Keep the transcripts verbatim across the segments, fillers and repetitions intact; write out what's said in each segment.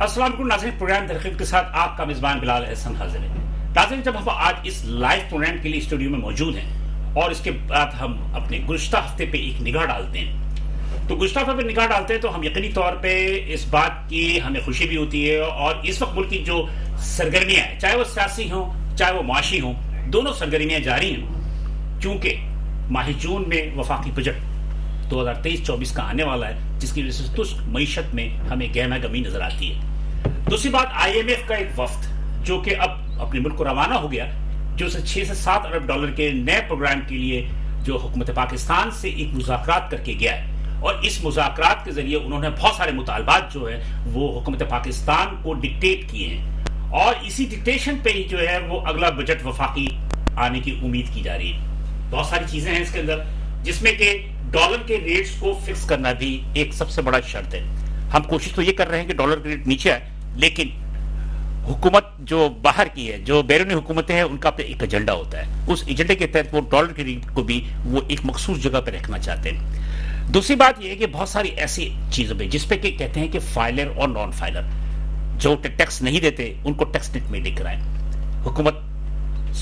अस्सलामुअलैकुम नाज़रीन, प्रोग्राम दरख़ीक़त के साथ आपका मेज़बान बिलाल अहसन हाजिर है। नाज़रीन, जब हम आज इस लाइव प्रोग्राम के लिए स्टूडियो में मौजूद हैं और इसके बाद हम अपने गुज़श्ता हफ्ते पे एक निगाह डालते हैं, तो गुज़श्ता हफ्ते पे निगाह डालते हैं तो हम यकीनी तौर पे इस बात की हमें खुशी भी होती है और इस वक्त मुल्क की जो सरगर्मियाँ हैं, चाहे वो सियासी हों चाहे वो माशी हों, दोनों सरगर्मियाँ जारी हैं। चूँकि माह जून में वफाकी बजट दो हज़ार तेईस चौबीस का आने वाला है, जिसकी वजह से तुष्क मीशत में हमें गहमा गमी नजर आती है। दूसरी बात, आईएमएफ का एक वफ्द जो कि अब अपने मुल्क को रवाना हो गया, जो से छः से सात अरब डॉलर के नए प्रोग्राम के लिए जो हुकूमत पाकिस्तान से एक मुज़ाकरात करके गया है और इस मुज़ाकरात के जरिए उन्होंने बहुत सारे मुतालबात जो है वो हुकूमत पाकिस्तान को डिक्टेट किए हैं और इसी डिक्टेशन पे ही जो है वो अगला बजट वफाकी आने की उम्मीद की जा रही है। बहुत सारी चीज़ें हैं इसके अंदर, जिसमें कि डॉलर के रेट्स को फिक्स करना भी एक सबसे बड़ा शर्त है। हम कोशिश तो ये कर रहे हैं कि डॉलर के रेट नीचे आए, लेकिन हुकूमत जो बाहर की है, जो बैरूनी हुकूमतें हैं, उनका अपना एक एजेंडा होता है। उस एजेंडे के तहत वो डॉलर के रेट को भी वो एक मखसूस जगह पर रखना चाहते हैं। दूसरी बात ये है कि बहुत सारी ऐसी चीज़ों पर जिसपे कि कहते हैं कि फाइलर और नॉन फाइलर जो टैक्स नहीं देते उनको टैक्स नेट में लेकर आए। हुकूमत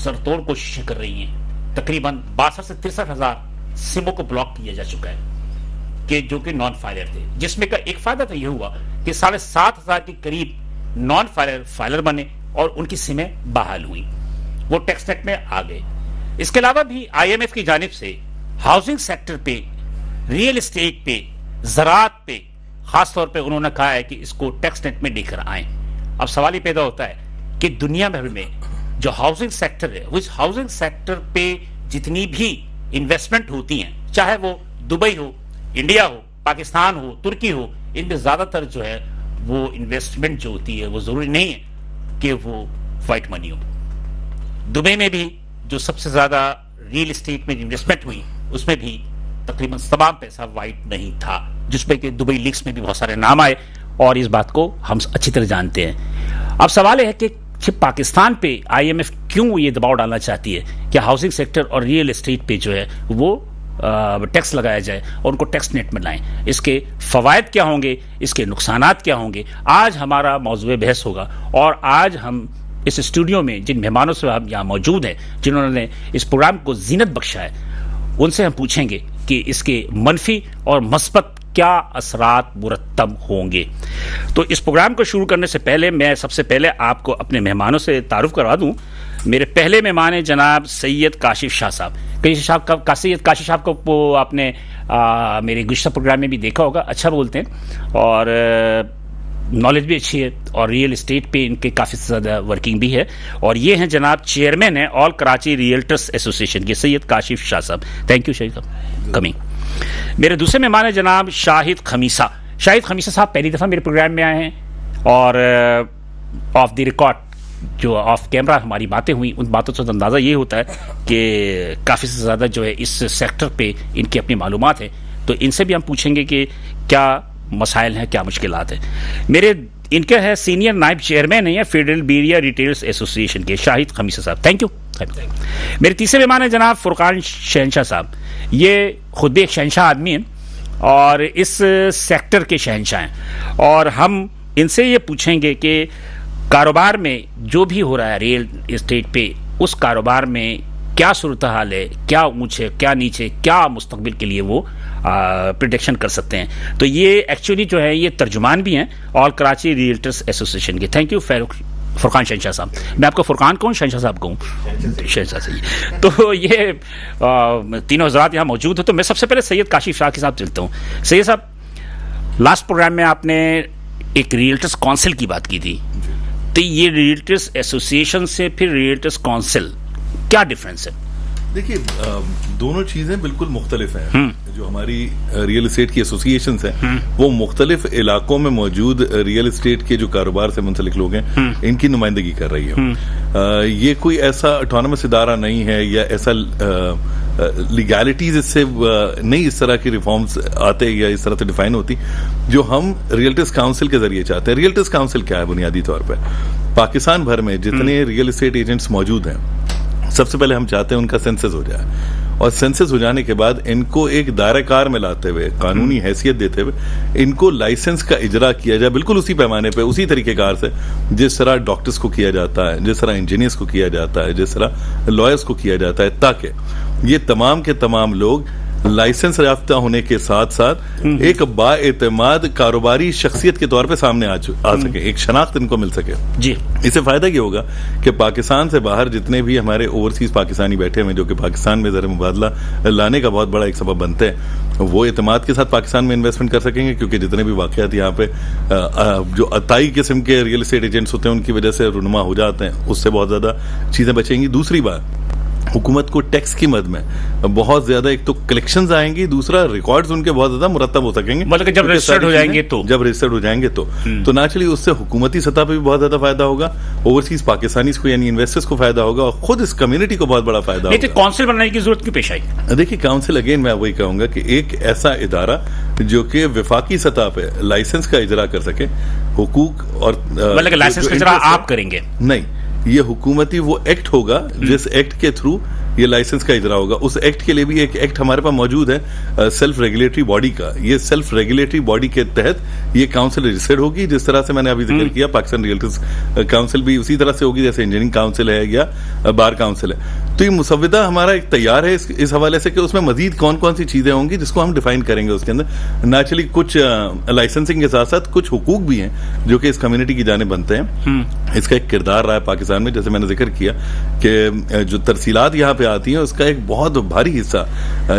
सरतोड़ कोशिशें कर रही है। तकरीबन बासठ से तिरसठ हज़ार सिमों को ब्लॉक किया जा चुका है कि जो कि नॉन फाइलर थे, जिसमें का एक फायदा तो यह हुआ कि साढ़े सात हजार के करीब नॉन फाइलर फाइलर बने और उनकी सिमें बहाल हुई, वो टैक्सनेट में आ गए। इसके अलावा भी आईएमएफ की जानिब से हाउसिंग सेक्टर पे, रियल एस्टेट पे, ज़राअत पे खासतौर पे उन्होंने कहा है कि इसको टैक्सनेट में लेकर आए। अब सवाल ये पैदा होता है कि दुनिया भर में जो हाउसिंग सेक्टर है, उस हाउसिंग सेक्टर पे जितनी भी इन्वेस्टमेंट होती हैं, चाहे वो दुबई हो, इंडिया हो, पाकिस्तान हो, तुर्की हो, इनमें ज़्यादातर जो है वो इन्वेस्टमेंट जो होती है वो ज़रूरी नहीं है कि वो वाइट मनी हो। दुबई में भी जो सबसे ज़्यादा रियल इस्टेट में इन्वेस्टमेंट हुई उसमें भी तकरीबन तमाम पैसा वाइट नहीं था, जिसमें कि दुबई लीक्स में भी बहुत सारे नाम आए और इस बात को हम अच्छी तरह जानते हैं। अब सवाल यह है कि कि पाकिस्तान पे आईएमएफ क्यों ये दबाव डालना चाहती है कि हाउसिंग सेक्टर और रियल एस्टेट पे जो है वो टैक्स लगाया जाए और उनको टैक्स नेट में लाएं। इसके फ़वायद क्या होंगे, इसके नुकसानात क्या होंगे, आज हमारा मौजूद बहस होगा। और आज हम इस स्टूडियो में जिन मेहमानों से हम यहाँ मौजूद हैं, जिन्होंने इस प्रोग्राम को जीनत बख्शा है, उनसे हम पूछेंगे कि इसके मनफी और मस्बत क्या असरात मुरतब होंगे। तो इस प्रोग्राम को शुरू करने से पहले मैं सबसे पहले आपको अपने मेहमानों से तारुफ करवा दूं। मेरे पहले मेहमान हैं जनाब सैयद काशिफ शाह साहब। काशिफ शाह का सैयद काशिफ शाह को आपने आ, मेरे गुज़श्ता प्रोग्राम में भी देखा होगा, अच्छा बोलते हैं और नॉलेज भी अच्छी है और रियल इस्टेट पे इनके काफ़ी ज़्यादा वर्किंग भी है। और ये हैं जनाब चेयरमैन हैं ऑल कराची रियल्टर्स एसोसिएशन के सैयद काशिफ शाह साहब। थैंक यू शाहिद साहब कमिंग। मेरे दूसरे मेहमान हैं जनाब शाहिद खमीसा। शाहिद खमीसा साहब पहली दफ़ा मेरे प्रोग्राम में आए हैं और ऑफ द रिकॉर्ड जो ऑफ कैमरा हमारी बातें हुई, उन बातों से अंदाज़ा ये होता है कि काफ़ी से ज़्यादा जो है इस सेक्टर पे इनकी अपनी मालूमात है। तो इनसे भी हम पूछेंगे कि क्या मसाइल हैं, क्या मुश्किलात हैं। मेरे इनके हैं सीनियर नायब चेयरमैन है फेडरल बीरिया रिटेलर्स एसोसिएशन के शाहिद खमीसा साहब। Thank you. मेरे तीसरे मेहमान हैं जनाब फुरकान शहनशाह साहब। ये खुद एक शहनशाह आदमी हैं और इस सेक्टर के शहनशाह हैं और हम इनसे ये पूछेंगे कि कारोबार में जो भी हो रहा है रियल इस्टेट पे, उस कारोबार में क्या सूरत हाल है, क्या ऊँचे क्या नीचे, क्या मुस्तकबिल के लिए वो प्रेडिक्शन कर सकते हैं। तो ये एक्चुअली जो है ये तर्जुमान भी हैं ऑल कराची रियल्टर्स एसोसिएशन के। थैंक यू फारूक फुरकान शहनशाह साहब। मैं आपको फुरकान कहूँ, शहनशाह साहब कहूँ, शहनशाह सही। तो ये तीनों हजरात यहाँ मौजूद हो। तो मैं सबसे पहले सैयद काशिफ शाह के साथ चलता हूँ। सैयद साहब, लास्ट प्रोग्राम में आपने एक रियल्टर्स काउंसिल की बात की थी, तो ये रियल्टर्स एसोसिएशन से फिर रियल्टर्स काउंसिल क्या डिफरेंस है? देखिए, दोनों चीज़ें बिल्कुल मुख्तलिफ हैं। जो हमारी रियल इस्टेट की एसोसिएशन हैं वो मुख्तलिफ इलाकों में मौजूद रियल इस्टेट के जो कारोबार से मुंसलिक लोग हैं इनकी नुमाइंदगी कर रही है। ये कोई ऐसा ऑटोनमस इदारा नहीं है या ऐसा लीगैलिटीज इससे नहीं इस तरह की रिफॉर्म्स आते या इस तरह से डिफाइन होती जो हम रियल्टर्स काउंसिल के जरिए चाहते हैं। रियल्टर्स काउंसिल क्या है? बुनियादी तौर पर पाकिस्तान भर में जितने रियल इस्टेट एजेंट्स मौजूद हैं सबसे पहले हम चाहते हैं उनका सेंसस हो जाए और सेंसस हो जाने के बाद इनको एक दायरेकार में लाते हुए, कानूनी हैसियत देते हुए इनको लाइसेंस का इजरा किया जाए बिल्कुल उसी पैमाने पे, उसी तरीकेकार से जिस तरह डॉक्टर्स को किया जाता है, जिस तरह इंजीनियर्स को किया जाता है, जिस तरह लॉयर्स को किया जाता है, ताकि ये तमाम के तमाम लोग लाइसेंस याफ्ता होने के साथ साथ एक बाएतमाद कारोबारी शख्सियत के तौर पे सामने आ, आ सके, एक शनाख्त इनको मिल सके जी। इससे फायदा ये होगा कि पाकिस्तान से बाहर जितने भी हमारे ओवरसीज पाकिस्तानी बैठे हैं जो कि पाकिस्तान में ज़र मुबादला लाने का बहुत बड़ा एक सबब बनते हैं, वो एतमाद के साथ पाकिस्तान में इन्वेस्टमेंट कर सकेंगे, क्योंकि जितने भी वाक़यात यहाँ पे जो अताई किस्म के रियल इस्टेट एजेंट्स होते हैं उनकी वजह से रुनुमा हो जाते हैं, उससे बहुत ज़्यादा चीज़ें बचेंगी। दूसरी बात, हुकूमत को टैक्स की मद में बहुत ज्यादा एक तो कलेक्शंस आएंगी, दूसरा रिकॉर्ड्स उनके बहुत ज्यादा मुरतब हो सकेंगे, मतलब जब रजिस्टर्ड हो जाएंगे तो जब रजिस्टर्ड हो जाएंगे तो तो नेचुरली उससे हुकूमती सतह पर भी बहुत ज्यादा फायदा होगा, ओवरसीज पाकिस्तानीज को यानी इन्वेस्टर्स को फायदा होगा और खुद इस कम्युनिटी को बहुत बड़ा फायदा होगा। काउंसिल बनाने की जरूरत क्यों पेश आई? देखिए काउंसिल अगेन मैं वही कहूँगा कि एक ऐसा इदारा जो कि वफाकी सतह पर लाइसेंस का इजरा कर सके, हुकूक और लाइसेंस का इजरा आप करेंगे नहीं, ये हुकूमती वो एक्ट होगा जिस एक्ट के थ्रू ये लाइसेंस का इजरा होगा। उस एक्ट के लिए भी एक एक्ट हमारे पास मौजूद है सेल्फ रेगुलेटरी बॉडी का, ये सेल्फ रेगुलेटरी बॉडी के तहत ये काउंसिल रजिस्टर्ड होगी, जिस तरह से मैंने अभी जिक्र किया पाकिस्तान रियल्टर्स काउंसिल भी उसी तरह से होगी जैसे इंजीनियरिंग काउंसिल है या बार काउंसिल है। तो ये मुसविदा हमारा एक तैयार है इस, इस हवाले से कि उसमें मजीद कौन कौन सी चीज़ें होंगी जिसको हम डिफाइन करेंगे उसके अंदर। नेचुरली कुछ लाइसेंसिंग के साथ साथ कुछ हुकूक भी हैं जो कि इस कम्युनिटी की जाने बनते हैं, इसका एक किरदार रहा है पाकिस्तान में, जैसे मैंने जिक्र किया कि जो तरसीलात यहाँ पे आती हैं उसका एक बहुत भारी हिस्सा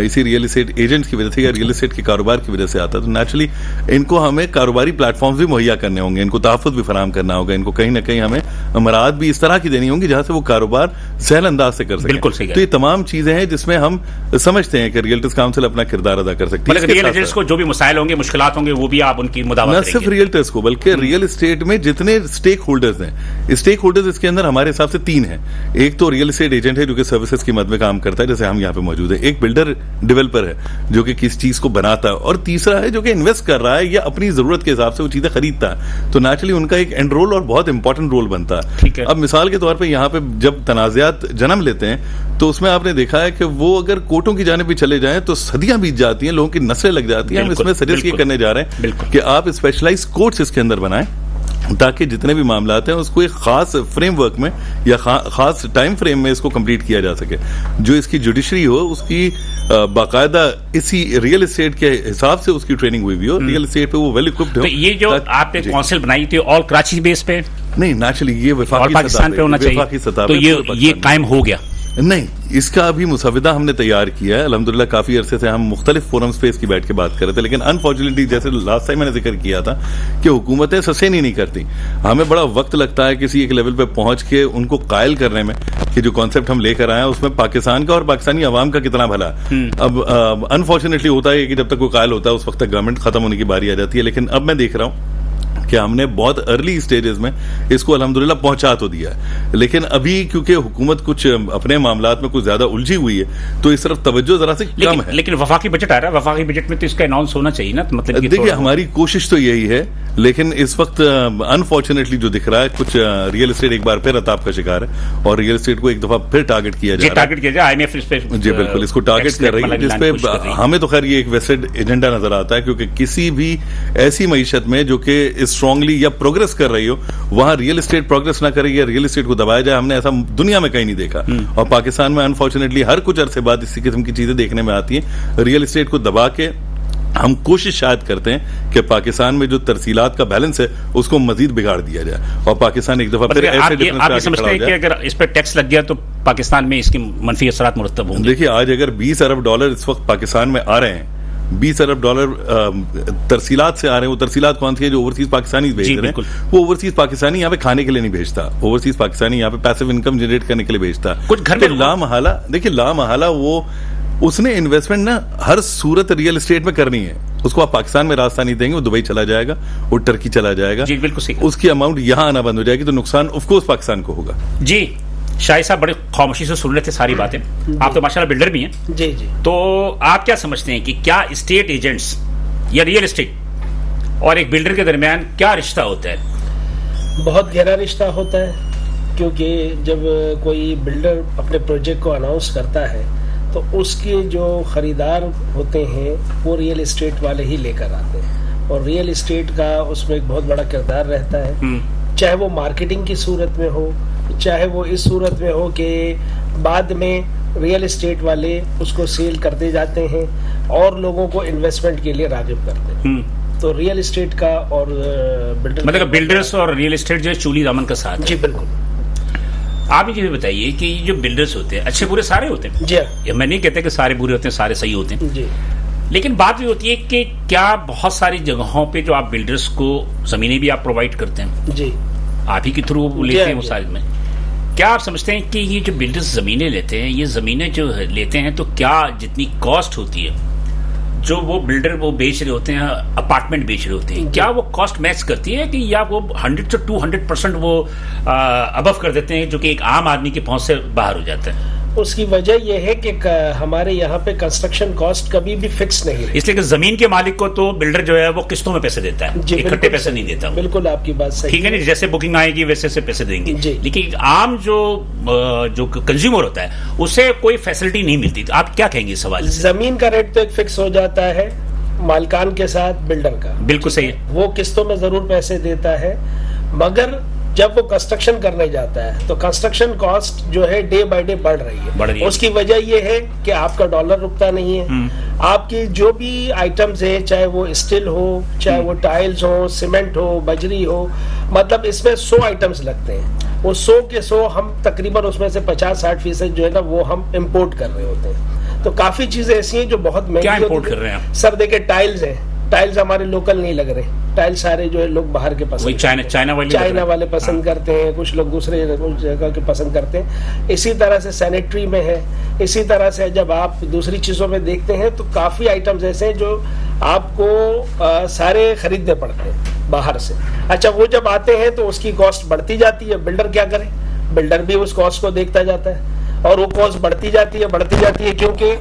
इसी रियल इस्टेट एजेंट्स की वजह से या रियल इस्टेट के कारोबार की वजह से आता है। तो नेचुरली इनको हमें कारोबारी प्लेटफॉर्म्स भी मुहैया करने होंगे, इनको तहफ़्फ़ुज़ भी फराम करना होगा, इनको कहीं ना कहीं हमें मराद भी इस तरह की देनी होंगी जहाँ से वो कारोबार सहल अंदाज से कर सकें। बिल्कुल सही है। तो ये तमाम चीज़ें हैं जिसमें हम समझते हैं कि रियल्टर्स काउंसिल अपना किरदार अदा कर सकती है। रियल एजेंट्स को जो भी मसाइल होंगे, मुश्किलात होंगे, वो भी आप उनकी मुदावत करेंगे, न सिर्फ रियल्टर्स को बल्कि रियल इस्टेट में जितने स्टेक होल्डर्स हैं। स्टेक होल्डर्स इसके अंदर हमारे हिसाब से तीन हैं, एक तो रियल इस्टेट एजेंट है जो कि सर्विसेज की मद में काम करता है जैसे हम यहाँ पे मौजूद है, एक बिल्डर डेवलपर है जो कि किस चीज को बनाता है, और तीसरा है जो कि इन्वेस्ट कर रहा है या अपनी जरूरत के हिसाब से वो चीजें खरीदता है। तो नेचुरली उनका एक एंड रोल और बहुत इंपॉर्टेंट रोल बनता है। अब मिसाल के तौर पे यहाँ पे जब तनाज़ात जन्म लेते हैं तो उसमें आपने देखा है कि वो अगर कोर्टों की जाने भी चले जाएं तो सदियां बीत जाती हैं, लोगों की नस्लें लग जाती हैं। हम इसमें सजेस्ट ये करने जा रहे हैं कि आप स्पेशलाइज्ड कोर्ट्स इसके अंदर बनाएं ताकि जितने भी मामलात हैं उसको एक खास फ्रेमवर्क में या खास टाइम फ्रेम में इसको कंप्लीट किया जा सके। जो इसकी जुडिशरी हो उसकी बाकायदा इसी रियल एस्टेट के हिसाब से उसकी ट्रेनिंग हुई भी हो, रियल एस्टेट पे वो वेल इक्विप्ड हो। तो ये जो आपने काउंसिल बनाई थी ऑल कराची बेस पे नहीं, नेचुरली ये वफाकी पाकिस्तान पे होना चाहिए, तो ये ये कायम हो गया नहीं, इसका अभी मुसविदा हमने तैयार किया है। अल्हम्दुलिल्लाह काफ़ी अरसे से हम मुख्तलिफ फोरम्स पे इसकी बैठ के बात कर रहे थे, लेकिन अनफॉर्चुनेटली जैसे लास्ट टाइम मैंने जिक्र किया था कि हुकूमतें ससेन ही नहीं करती, हमें बड़ा वक्त लगता है किसी एक लेवल पे पहुंच के उनको कायल करने में कि जो कॉन्सेप्ट हम लेकर आए हैं उसमें पाकिस्तान का और पाकिस्तानी आवाम का कितना भला। अब अनफॉर्चुनेटली होता है कि जब तक वो कायल होता है उस वक्त तक गवर्नमेंट खत्म होने की बारी आ जाती है, लेकिन अब मैं देख रहा हूँ कि हमने बहुत अर्ली स्टेजेस में इसको अल्हम्दुलिल्लाह पहुंचा तो दिया है, लेकिन अभी क्योंकि हुकूमत कुछ अपने मामलात में कुछ ज्यादा उलझी हुई है तो इस तरफ तवज्जो जरा से कम है। लेकिन वफाकी बजट आ रहा है, वफाकी बजट में तो इसका अनाउंस होना चाहिए ना, मतलब देखिए हमारी कोशिश तो यही है, लेकिन इस वक्त अनफॉर्चुनेटली जो दिख रहा है कुछ रियल एस्टेट एक बार फिर अताब का शिकार है और रियल एस्टेट को एक दफा फिर टारगेट किया जा रहा है, टारगेट किया जाए आईएमएफ इस पे जी बिल्कुल इसको टारगेट कर रही है, जिस पे हमें तो खैर ये एक वेस्टेड एजेंडा नजर आता है, क्योंकि किसी भी ऐसी मीशत में जो कि स्ट्रांगली या प्रोग्रेस कर रही हो वहां रियल एस्टेट प्रोग्रेस ना करे या रियल एस्टेट को दबाया जाए, हमने ऐसा दुनिया में कहीं नहीं देखा। और पाकिस्तान में अनफॉर्चुनेटली हर कुछ अरसे बाद इसी किस्म की चीजें देखने में आती हैं, रियल एस्टेट को दबा के हम कोशिश शायद करते हैं कि पाकिस्तान में जो तरसीलात का बैलेंस है उसको मजीद बिगाड़ दिया जाए और पाकिस्तान एक दफा फिर ऐसे डिफरेंस पे समझते हैं कि अगर इस पर टैक्स लग गया तो पाकिस्तान में इसके मनफी असरात मुरतब होंगे। देखिए आज अगर बीस अरब डॉलर इस वक्त पाकिस्तान में आ रहे हैं, बीस अरब डॉलर तरसीलात से आ रहे हैं, वो तरसीलात कौन सी है जो ओवरसीज पाकिस्तानी भेज रहे हैं, वो ओवरसीज पाकिस्तानी यहाँ पे खाने के लिए नहीं भेजता, ओवरसीज पाकिस्तानी यहाँ पे पैसिव इनकम जनरेट करने के लिए भेजता कुछ घर पे। ला महला देखिए ला महला वो उसने इन्वेस्टमेंट ना हर सूरत रियल एस्टेट में करनी है, उसको आप पाकिस्तान में रास्ता नहीं देंगे, वो दुबई चला जाएगा, वो टर्की चला जाएगा, उसकी अमाउंट यहाँ आना बंद हो जाएगी, तो नुकसान ऑफकोर्स पाकिस्तान को होगा। जी शाहिद साहब बड़े खामोशी से सुन रहे थे सारी बातें, आप तो माशाल्लाह बिल्डर भी हैं जी जी, तो आप क्या समझते हैं कि क्या स्टेट एजेंट्स या रियल एस्टेट और एक बिल्डर के दरमियान क्या रिश्ता होता है? बहुत गहरा रिश्ता होता है, क्योंकि जब कोई बिल्डर अपने प्रोजेक्ट को अनाउंस करता है तो उसके जो ख़रीदार होते हैं वो रियल इस्टेट वाले ही लेकर आते हैं और रियल इस्टेट का उसमें एक बहुत बड़ा किरदार रहता है, चाहे वो मार्केटिंग की सूरत में हो, चाहे वो इस सूरत में हो कि बाद में रियल इस्टेट वाले उसको सेल करते जाते हैं और लोगों को इन्वेस्टमेंट के लिए राग़िब करते हैं। तो रियल इस्टेट का और बिल्डर्स मतलब बिल्डर्स और रियल इस्टेट जो है चूली दामन का साथ है। जी बिल्कुल। आप ये बताइए कि जो बिल्डर्स होते हैं अच्छे बुरे सारे होते हैं। जी ये मैं नहीं कहता कि सारे बुरे होते हैं सारे सही होते हैं। जी लेकिन बात ये होती है कि क्या बहुत सारी जगहों पे जो आप बिल्डर्स को जमीनें भी आप प्रोवाइड करते हैं, जी आप ही के थ्रू लेते हैं मुसाइद में, क्या आप समझते हैं कि ये जो बिल्डर्स जमीनें लेते हैं ये जमीनें जो लेते हैं तो क्या जितनी कॉस्ट होती है जो वो बिल्डर वो बेच रहे होते हैं अपार्टमेंट बेच रहे होते हैं क्या वो कॉस्ट मैच करती है कि या वो हंड्रेड से टू हंड्रेड परसेंट वो अबव कर देते हैं जो कि एक आम आदमी की पहुंच से बाहर हो जाता है? उसकी वजह यह है कि हमारे यहाँ पे कंस्ट्रक्शन कॉस्ट कभी भी फिक्स नहीं है, इसलिए कि जमीन के मालिक को तो बिल्डर जो है वो किस्तों में पैसे देता है, इकट्ठे पैसे नहीं देता। बिल्कुल आपकी बात सही, ठीक है ना, जैसे बुकिंग आएगी वैसे से पैसे देंगे। लेकिन आम जो जो कंज्यूमर होता है उसे कोई फैसिलिटी नहीं मिलती। तो आप क्या कहेंगे इस सवाल? जमीन का रेट तो एक फिक्स हो जाता है मालिकान के साथ बिल्डर का, बिल्कुल सही है, वो किस्तों में जरूर पैसे देता है, मगर जब वो कंस्ट्रक्शन करने जाता है तो कंस्ट्रक्शन कॉस्ट जो है डे बाय डे बढ़ रही है, बढ़ रही है। उसकी वजह ये है कि आपका डॉलर रुकता नहीं है, आपकी जो भी आइटम्स है चाहे वो स्टील हो, चाहे वो टाइल्स हो, सीमेंट हो, बजरी हो, मतलब इसमें सौ आइटम्स लगते हैं, वो सौ के सौ हम तकरीबन उसमें से पचास साठ फीसद जो है ना वो हम इम्पोर्ट कर रहे होते हैं। तो काफी चीजें ऐसी हैं जो बहुत महंगी होती है। सर देखिए टाइल्स है, टाइल्स हमारे लोकल नहीं लग रहे, टाइल सारे जो है लोग बाहर के पसंद चाइना चाइना वाले चाइना वाले पसंद हाँ। करते हैं, कुछ लोग दूसरे जगह के पसंद करते हैं। इसी तरह से सैनिटरी में है, इसी तरह से जब आप दूसरी चीज़ों में देखते हैं तो काफ़ी आइटम्स ऐसे हैं जो आपको आ, सारे खरीदने पड़ते हैं बाहर से। अच्छा वो जब आते हैं तो उसकी कॉस्ट बढ़ती जाती है, बिल्डर क्या करे, बिल्डर भी उस कॉस्ट को देखता जाता है और वो कॉस्ट बढ़ती जाती है बढ़ती जाती है क्योंकि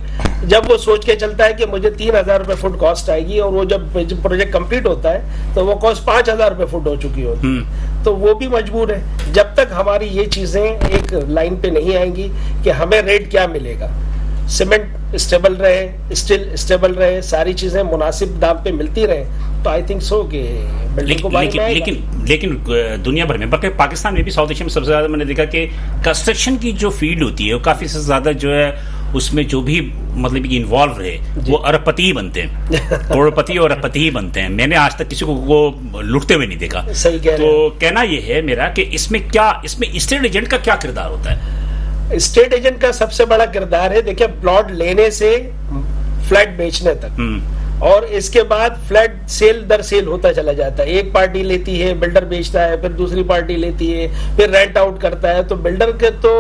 जब वो सोच के चलता है कि मुझे तीन हजार रुपये फुट कॉस्ट आएगी और वो जब प्रोजेक्ट कंप्लीट होता है तो वो कॉस्ट पाँच हजार रुपये फुट हो चुकी होती है, तो वो भी मजबूर है। जब तक हमारी ये चीज़ें एक लाइन पे नहीं आएंगी कि हमें रेट क्या मिलेगा, सीमेंट स्टेबल रहे, स्टील स्टेबल रहे, सारी चीज़ें मुनासिब दाम पे मिलती रहे, तो आई थिंक सो के बिल्डिंग को बाहर में लेकिन लेकिन दुनिया भर में बल्कि पाकिस्तान में भी साउथ एशिया में सबसे ज़्यादा मैंने देखा कि कंस्ट्रक्शन की जो फील्ड होती है वो काफ़ी से ज़्यादा जो है उसमें जो भी मतलब कि इन्वॉल्व रहे वो अरबपति ही बनते हैं, करोड़पति और अरबपति ही बनते हैं। मैंने आज तक किसी को वो लुटते हुए नहीं देखा। सही कह रहे हो। तो कहना ये है मेरा कि इसमें क्या इसमें स्टेट एजेंट का क्या किरदार होता है? स्टेट एजेंट का सबसे बड़ा किरदार है, देखिए प्लॉट लेने से फ्लैट बेचने तक और इसके बाद फ्लैट सेल दर सेल होता चला जाता है। एक पार्टी लेती है, बिल्डर बेचता है, फिर दूसरी पार्टी लेती है, फिर रेंट आउट करता है, तो बिल्डर के तो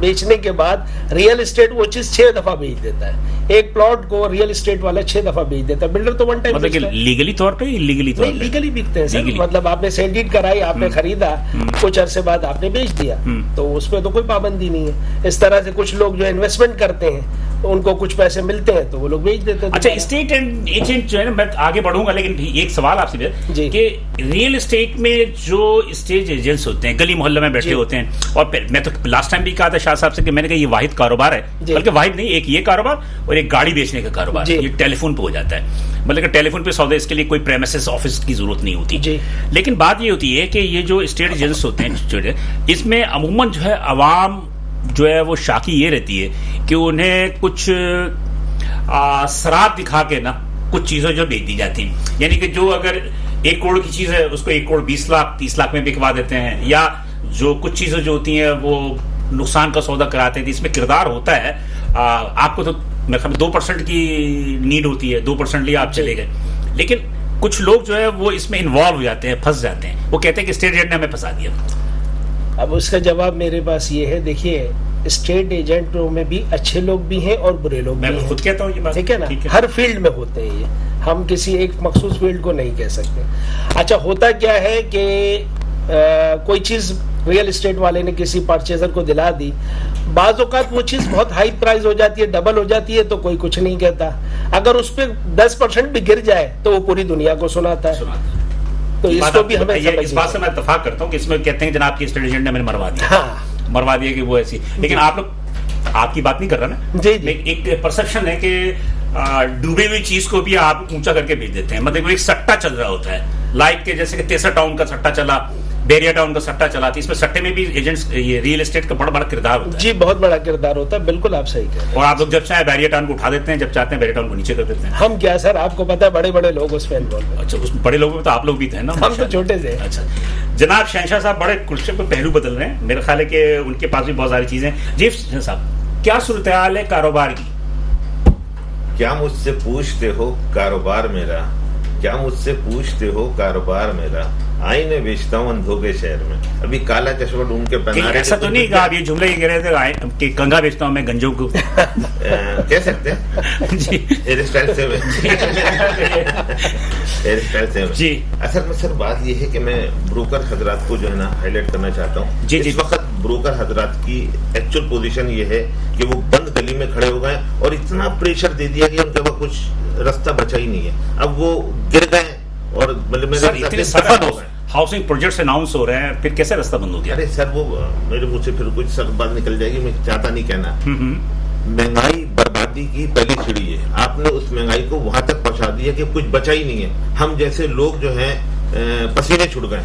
बेचने के बाद रियल एस्टेट वो चीज छह दफा बेच देता है, एक प्लॉट को रियल एस्टेट वाला छह दफा बेच देता है, बिल्डर तो वन टाइम मतलब कि लीगली तौर पे इलीगली तौर पे लीगली बिकते हैं सर, मतलब आपने सेल डीड कराई, आपने खरीदा, कुछ अरसे बाद आपने बेच दिया, तो उसपे तो कोई पाबंदी नहीं है। इस तरह से कुछ लोग जो इन्वेस्टमेंट करते हैं तो उनको कुछ पैसे मिलते हैं तो वो लोग बेच देते हैं। अच्छा स्टेट एंड एजेंट जो है ना, मैं आगे बढ़ूंगा लेकिन एक सवाल आपसे कि रियल एस्टेट में जो स्टेट एजेंट्स होते हैं गली मोहल्ले में बैठे होते हैं, और मैं तो लास्ट टाइम भी कहा था शाह साहब से कि मैंने कहा ये वाहिद कारोबार है, बल्कि वाहिद नहीं एक ये कारोबार और एक गाड़ी बेचने का कारोबार, ये टेलीफोन पे हो जाता है, बल्कि टेलीफोन पे सौदा, इसके लिए कोई प्रेमिसेस ऑफिस की जरूरत नहीं होती। लेकिन बात ये होती है कि ये जो स्टेट एजेंट्स होते हैं इसमें अमूमन जो है आवाम जो है वो शाकी ये रहती है कि उन्हें कुछ शराब दिखा के ना कुछ चीज़ें जो बेच दी जाती हैं, यानी कि जो अगर एक करोड़ की चीज़ है उसको एक करोड़ बीस लाख तीस लाख में बिकवा देते हैं, या जो कुछ चीज़ें जो होती हैं वो नुकसान का सौदा कराते हैं। इसमें किरदार होता है आ, आपको तो मैं दो परसेंट की नीड होती है, दो परसेंट लिए आप चले गए, लेकिन कुछ लोग जो है वो इसमें इन्वॉल्व हो जाते हैं, फंस जाते हैं, वो कहते हैं कि स्टेट एजेंट ने हमें फंसा दिया। अब उसका जवाब मेरे पास ये है, देखिए स्टेट एजेंटों में भी अच्छे लोग भी हैं और बुरे लोग भी हैं, मैं खुद कहता हूं ये बात, ठीक है ना, हर फील्ड में होते हैं ये, हम किसी एक मखसूस फील्ड को नहीं कह सकते। अच्छा होता क्या है कि कोई चीज़ रियल एस्टेट वाले ने किसी परचेजर को दिला दी, बाज़ औक़ात वो चीज़ बहुत हाई प्राइस हो जाती है, डबल हो जाती है, तो कोई कुछ नहीं कहता, अगर उस पर दस परसेंट भी गिर जाए तो वो पूरी दुनिया को सुनाता है। तो इसको भी हमें ये इस बात से मैं इत्तफाक करता हूँ कि इसमें कहते हैं जनाब की स्टेट एजेंट ने मैंने मरवा दिया, हाँ। मरवा दिया कि वो ऐसी, लेकिन आप लोग आपकी बात नहीं कर रहा ना जी, जी। एक परसेप्शन है कि डूबी हुई चीज को भी आप ऊंचा करके भेज देते हैं, मतलब एक सट्टा चल रहा होता है लाइक के जैसे कि तेसर टाउन का सट्टा चला, बेरिया टाउन का सट्टा चला था, इसमें सट्टे में भी एजेंट्स ये रियल एस्टेट का बड़ा बड़ा किरदार होता है जी, बहुत बड़ा किरदार होता है, बिल्कुल आप सही कह रहे हैं। और आप लोग जब चाहे बेरिया टाउन को उठा देते हैं, जब चाहते हैं बेरिया टाउन को नीचे कर देते हैं। हम क्या सर आपको पता है बड़े बड़े लोग उसमें इन्वॉल्व हैं। अच्छा उस बड़े लोगों में तो आप लोग भी थे ना, हम तो छोटे से। अच्छा जनाब शहनशाह साहब बड़े कुर्सी पर पहलू बदल रहे हैं, मेरा ख्याल है कि उनके पास भी बहुत सारी चीजें। जी साहब क्या सूरत हाल है कारोबार की? क्या मुझसे पूछते हो कारोबार मेरा, क्या मुझसे पूछते हो कारोबार मेरा, आईने बेचता हूँ अंधों के शहर में। अभी काला चश्मा ढूंढ के पहना रहे, ऐसा तो नहीं कहा आप, ये जुमले ही कह रहे थे कि कंघा बेचता हूँ मैं गंजों को कह सकते हैं जी, हेयर स्टाइल से हेयर स्टाइल से जी। असल में सर बात यह है कि मैं ब्रोकर हजरात को जो है ना हाईलाइट करना चाहता हूँ जी। इस वक्त ब्रोकर हजरात की एक्चुअल पोजीशन ये है कि वो बंद गली में खड़े हो गए और इतना प्रेशर दे दिया कि उनके पास कुछ रास्ता बचा ही नहीं है, अब वो गिर गए और मतलब हाउसिंग प्रोजेक्ट्स अनाउंस हो रहे हैं, फिर कैसे रास्ता बंद हो गया? अरे सर वो मेरे मुंह से फिर कुछ सख्त बात निकल जाएगी, मैं चाहता नहीं कहना। महंगाई बर्बादी की पहली सीढ़ी है, आपने उस महंगाई को वहां तक पहुंचा दिया कि कुछ बचा ही नहीं है। हम जैसे लोग जो है पसीने छुट गए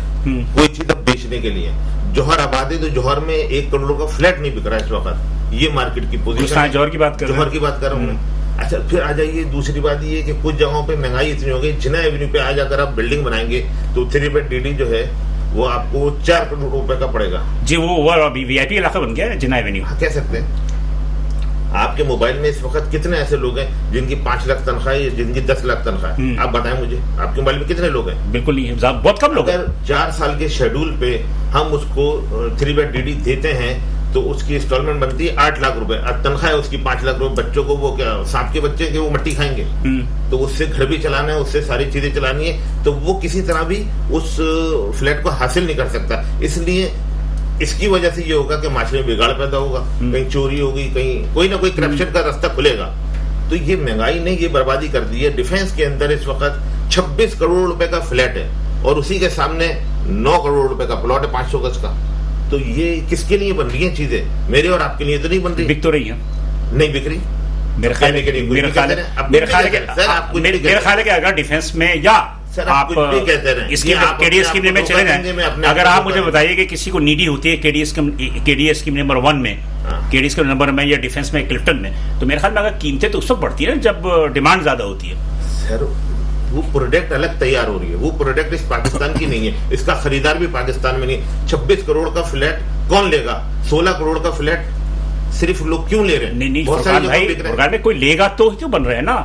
कोई चीज अब बेचने के लिए। जोहर आबादी तो जोहर में एक करोड़ का फ्लैट नहीं बिक रहा है इस वक्त, ये मार्केट की पोजीशन। जोहर की बात कर जोहर की बात कर रहा हूँ। अच्छा फिर आ जाइए दूसरी बात ये कि कुछ जगहों पे महंगाई इतनी हो गई, जिना एवेन्यू पे आज अगर आप बिल्डिंग बनाएंगे तो थ्री बेड डी डी जो है वो आपको चार करोड़ रुपए का पड़ेगा जी। वो अभी वी आई पी इलाका बन गया है जिना एवेन्यू, कह सकते हैं। आपके मोबाइल में इस वक्त कितने ऐसे लोग हैं जिनकी पांच लाख तनख्वाह है, जिनकी दस लाख तनख्वाह है? आप बताएं मुझे आपके मोबाइल में कितने लोग हैं? बिल्कुल नहीं है, बहुत कम लोग हैं। अगर चार साल के शेड्यूल पे हम उसको थ्री बेड डीडी देते हैं तो उसकी इंस्टॉलमेंट बनती है आठ लाख रुपए, अब तनख्वाह है उसकी पांच लाख रुपए। बच्चों को वो क्या सांप के बच्चे के वो मट्टी खाएंगे, तो उससे घर भी चलाना है, उससे सारी चीजें चलानी है, तो वो किसी तरह भी उस फ्लैट को हासिल नहीं कर सकता। इसलिए इसकी वजह से ये होगा कि माशरे में बिगाड़ पैदा होगा, कहीं चोरी होगी, कहीं कोई ना कोई करप्शन का रास्ता खुलेगा। तो ये महंगाई ने ये बर्बादी कर दी है। डिफेंस के अंदर इस वक्त छब्बीस करोड़ रुपए का फ्लैट है और उसी के सामने नौ करोड़ रुपए का प्लॉट है पांच सौ गज का। तो ये किसके लिए बन रही है चीजें? मेरे और आपके लिए तो नहीं बन रही, बिक तो रही है, नहीं बिक रही। अगर डिफेंस में या सर आप केडीए स्कीम में चले जाए, अगर आप मुझे बताइए कि किसी को नीडी होती है केडीए स्कीम नंबर वन में, केडीए स्कीम नंबर में या डिफेंस में क्लिफ्टन में, तो मेरे ख्याल में अगर कीमतें तो उस वक्त बढ़ती है ना जब डिमांड ज्यादा होती है। सर वो प्रोडक्ट अलग तैयार हो रही है, वो प्रोडक्ट इस पाकिस्तान की नहीं है, इसका खरीदार भी पाकिस्तान में नहीं है। छब्बीस करोड़ का फ्लैट कौन लेगा? सोलह करोड़ का फ्लैट सिर्फ लोग क्यों ले रहे हैं? नहीं नहीं, कोई लेगा तो क्यों बन रहे हैं ना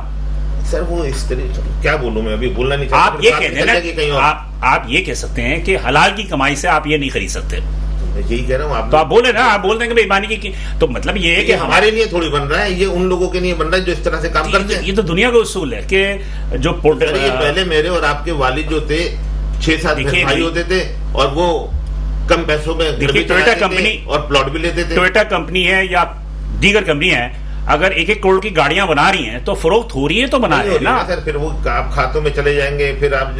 सर। वो इस तरह क्या बोलूं मैं, अभी बोलना नहीं चाहता। आप ये कह देना कि कहीं आप, आप ये कह सकते हैं कि हलाल की कमाई से आप ये नहीं खरीद सकते, तो मैं यही कह रहा हूँ। आप तो आप बोले ना, आप बोल देंगे बेईमानी की, तो मतलब ये है कि हमारे लिए थोड़ी बन रहा है, ये उन लोगों के लिए बन रहा है जो इस तरह से काम करते हैं। ये तो दुनिया का उसूल है कि जो पोर्टल पहले मेरे और आपके वालिद जो थे छह सात भाई होते थे और वो कम पैसों में टोयोटा कंपनी और प्लॉट भी लेते थे। टोयोटा कंपनी है या दीगर कंपनी है, अगर एक एक करोड़ की गाड़ियां बना रही हैं तो फरोख्त हो रही है तो बना रहे हैं ना सर। फिर वो आप खातों में चले जाएंगे, फिर आप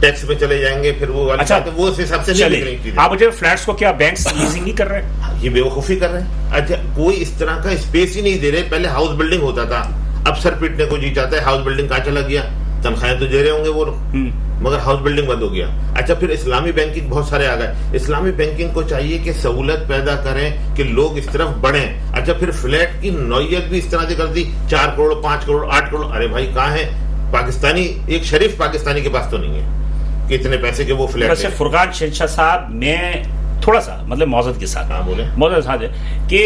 टैक्स में चले जाएंगे, फिर वो अच्छा तो वो सबसे चले। आप मुझे फ्लैट्स को क्या बैंक लीजिंग ही कर रहे हैं? ये बेवकूफी कर रहे हैं। अच्छा कोई इस तरह का स्पेस ही नहीं दे रहे। पहले हाउस बिल्डिंग होता था, अब सर पीटने को जी जाता है, हाउस बिल्डिंग कहाँ चला गया? तनख्वाहें तो दे रहे होंगे वो, मगर हाउस बिल्डिंग बंद हो गया। अच्छा फिर इस्लामी बैंकिंग बहुत सारे आ गए। इस्लामी बैंकिंग को चाहिए कि सहूलत पैदा करें कि लोग इस तरफ बढ़ें। अच्छा फिर फ्लैट की नौयत भी इस तरह से कर दी, चार करोड़ पांच करोड़ आठ करोड़। अरे भाई कहाँ है पाकिस्तानी, एक शरीफ पाकिस्तानी के पास तो नहीं है कि इतने पैसे के वो फ्लैट। फुरकान शहनशाह साहब ने थोड़ा सा मतलब मौजूद के साथ मौजूद के साथ है कि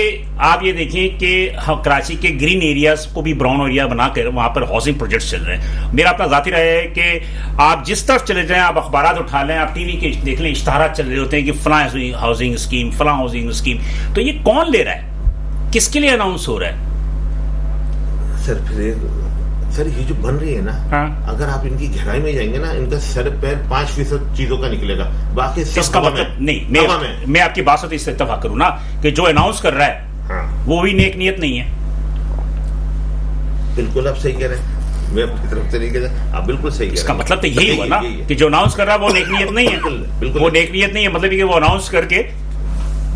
आप ये देखिए कि हाँ, कराची के ग्रीन एरियाज को भी ब्राउन एरिया बनाकर वहाँ पर हाउसिंग प्रोजेक्ट्स चल रहे हैं। मेरा अपना जाती रहा है कि आप जिस तरफ चले जाएं, आप अखबार उठा लें, आप टीवी के देख लें, इश्तहारात चल रहे होते हैं कि फला हाउसिंग स्कीम फला हाउसिंग स्कीम। तो ये कौन ले रहा है, किसके लिए अनाउंस हो रहा है? सर फिर सर ये जो बन रही है ना हाँ? अगर आप इनकी गहराई में जाएंगे ना, इनका सर पैर पांच फीसद चीजों का निकलेगा, बाकी सब में नहीं। मैं, में। मैं आपकी बात से इससे इत्तफाक करूं ना कि जो अनाउंस कर रहा है हाँ? वो भी नेक नियत नहीं है। बिल्कुल आप सही कह रहे हैं, मैं अपनी तरफ से नहीं कह रहा, आप बिल्कुल सही कह रहे हैं। इसका मतलब तो यही हुआ ना कि जो अनाउंस कर रहा है वो नेक नियत नहीं है, बिल्कुल वो नेक नियत नहीं है, मतलब वो अनाउंस करके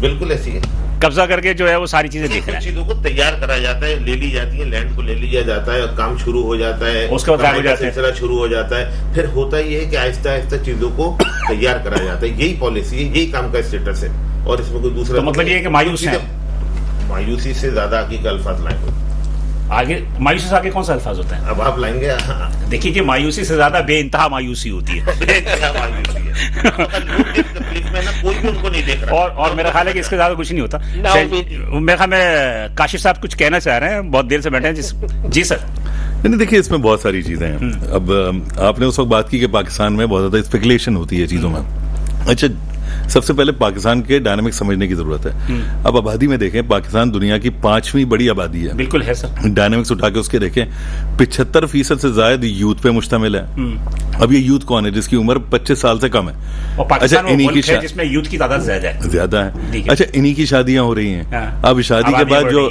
बिल्कुल ऐसी है। कब्जा करके जो है वो सारी चीजें देख रहे हैं। चीजों को तैयार करा जाता है, ले ली जाती है, लैंड को ले लिया जाता है और काम शुरू हो जाता है, उसका सिलसिला शुरू हो जाता है। फिर होता ये है कि आहिस्ता आहिस्ता चीजों को तैयार करा जाता है। यही पॉलिसी है, यही काम का स्टेटस है और इसमें कोई दूसरा तो मतलब ये है कि मायूस है। मायूसी से ज्यादा आगे का अल्फाज लाएंगे, आगे मायूसी से आगे कौन सा अल्फाज होता है अब आप लाएंगे? देखिए कि मायूसी से ज्यादा बेइंतहा मायूसी होती है। कोई भी उनको नहीं देख रहा और, और मेरा ख्याल है कि इसके ज्यादा कुछ नहीं होता। मेरे ख्याल में काशिफ साहब कुछ कहना चाह रहे हैं, बहुत देर से बैठे हैं। जिस... जी सर, नहीं देखिए इसमें बहुत सारी चीजें हैं। अब आपने उस वक्त बात की कि पाकिस्तान में बहुत ज्यादा स्पेकुलेशन होती है चीजों में। अच्छा, सबसे पहले पाकिस्तान के डायनामिक्स समझने की जरूरत है। अब आबादी में देखें, पाकिस्तान दुनिया की पांचवी बड़ी आबादी है। बिल्कुल है सर। डायनामिक्स उठा के उसके देखें, पिछहत्तर फीसद से ज्यादा यूथ पे मुश्तमिल है। अब ये यूथ कौन है जिसकी उम्र पच्चीस साल से कम है? और पाकिस्तान अच्छा, इन्हीं की शा... जिसमें यूथ की तादाद ज्यादा है, ज्यादा है। अच्छा, इन्हीं की शादियां हो रही हैं। अब शादी के बाद जो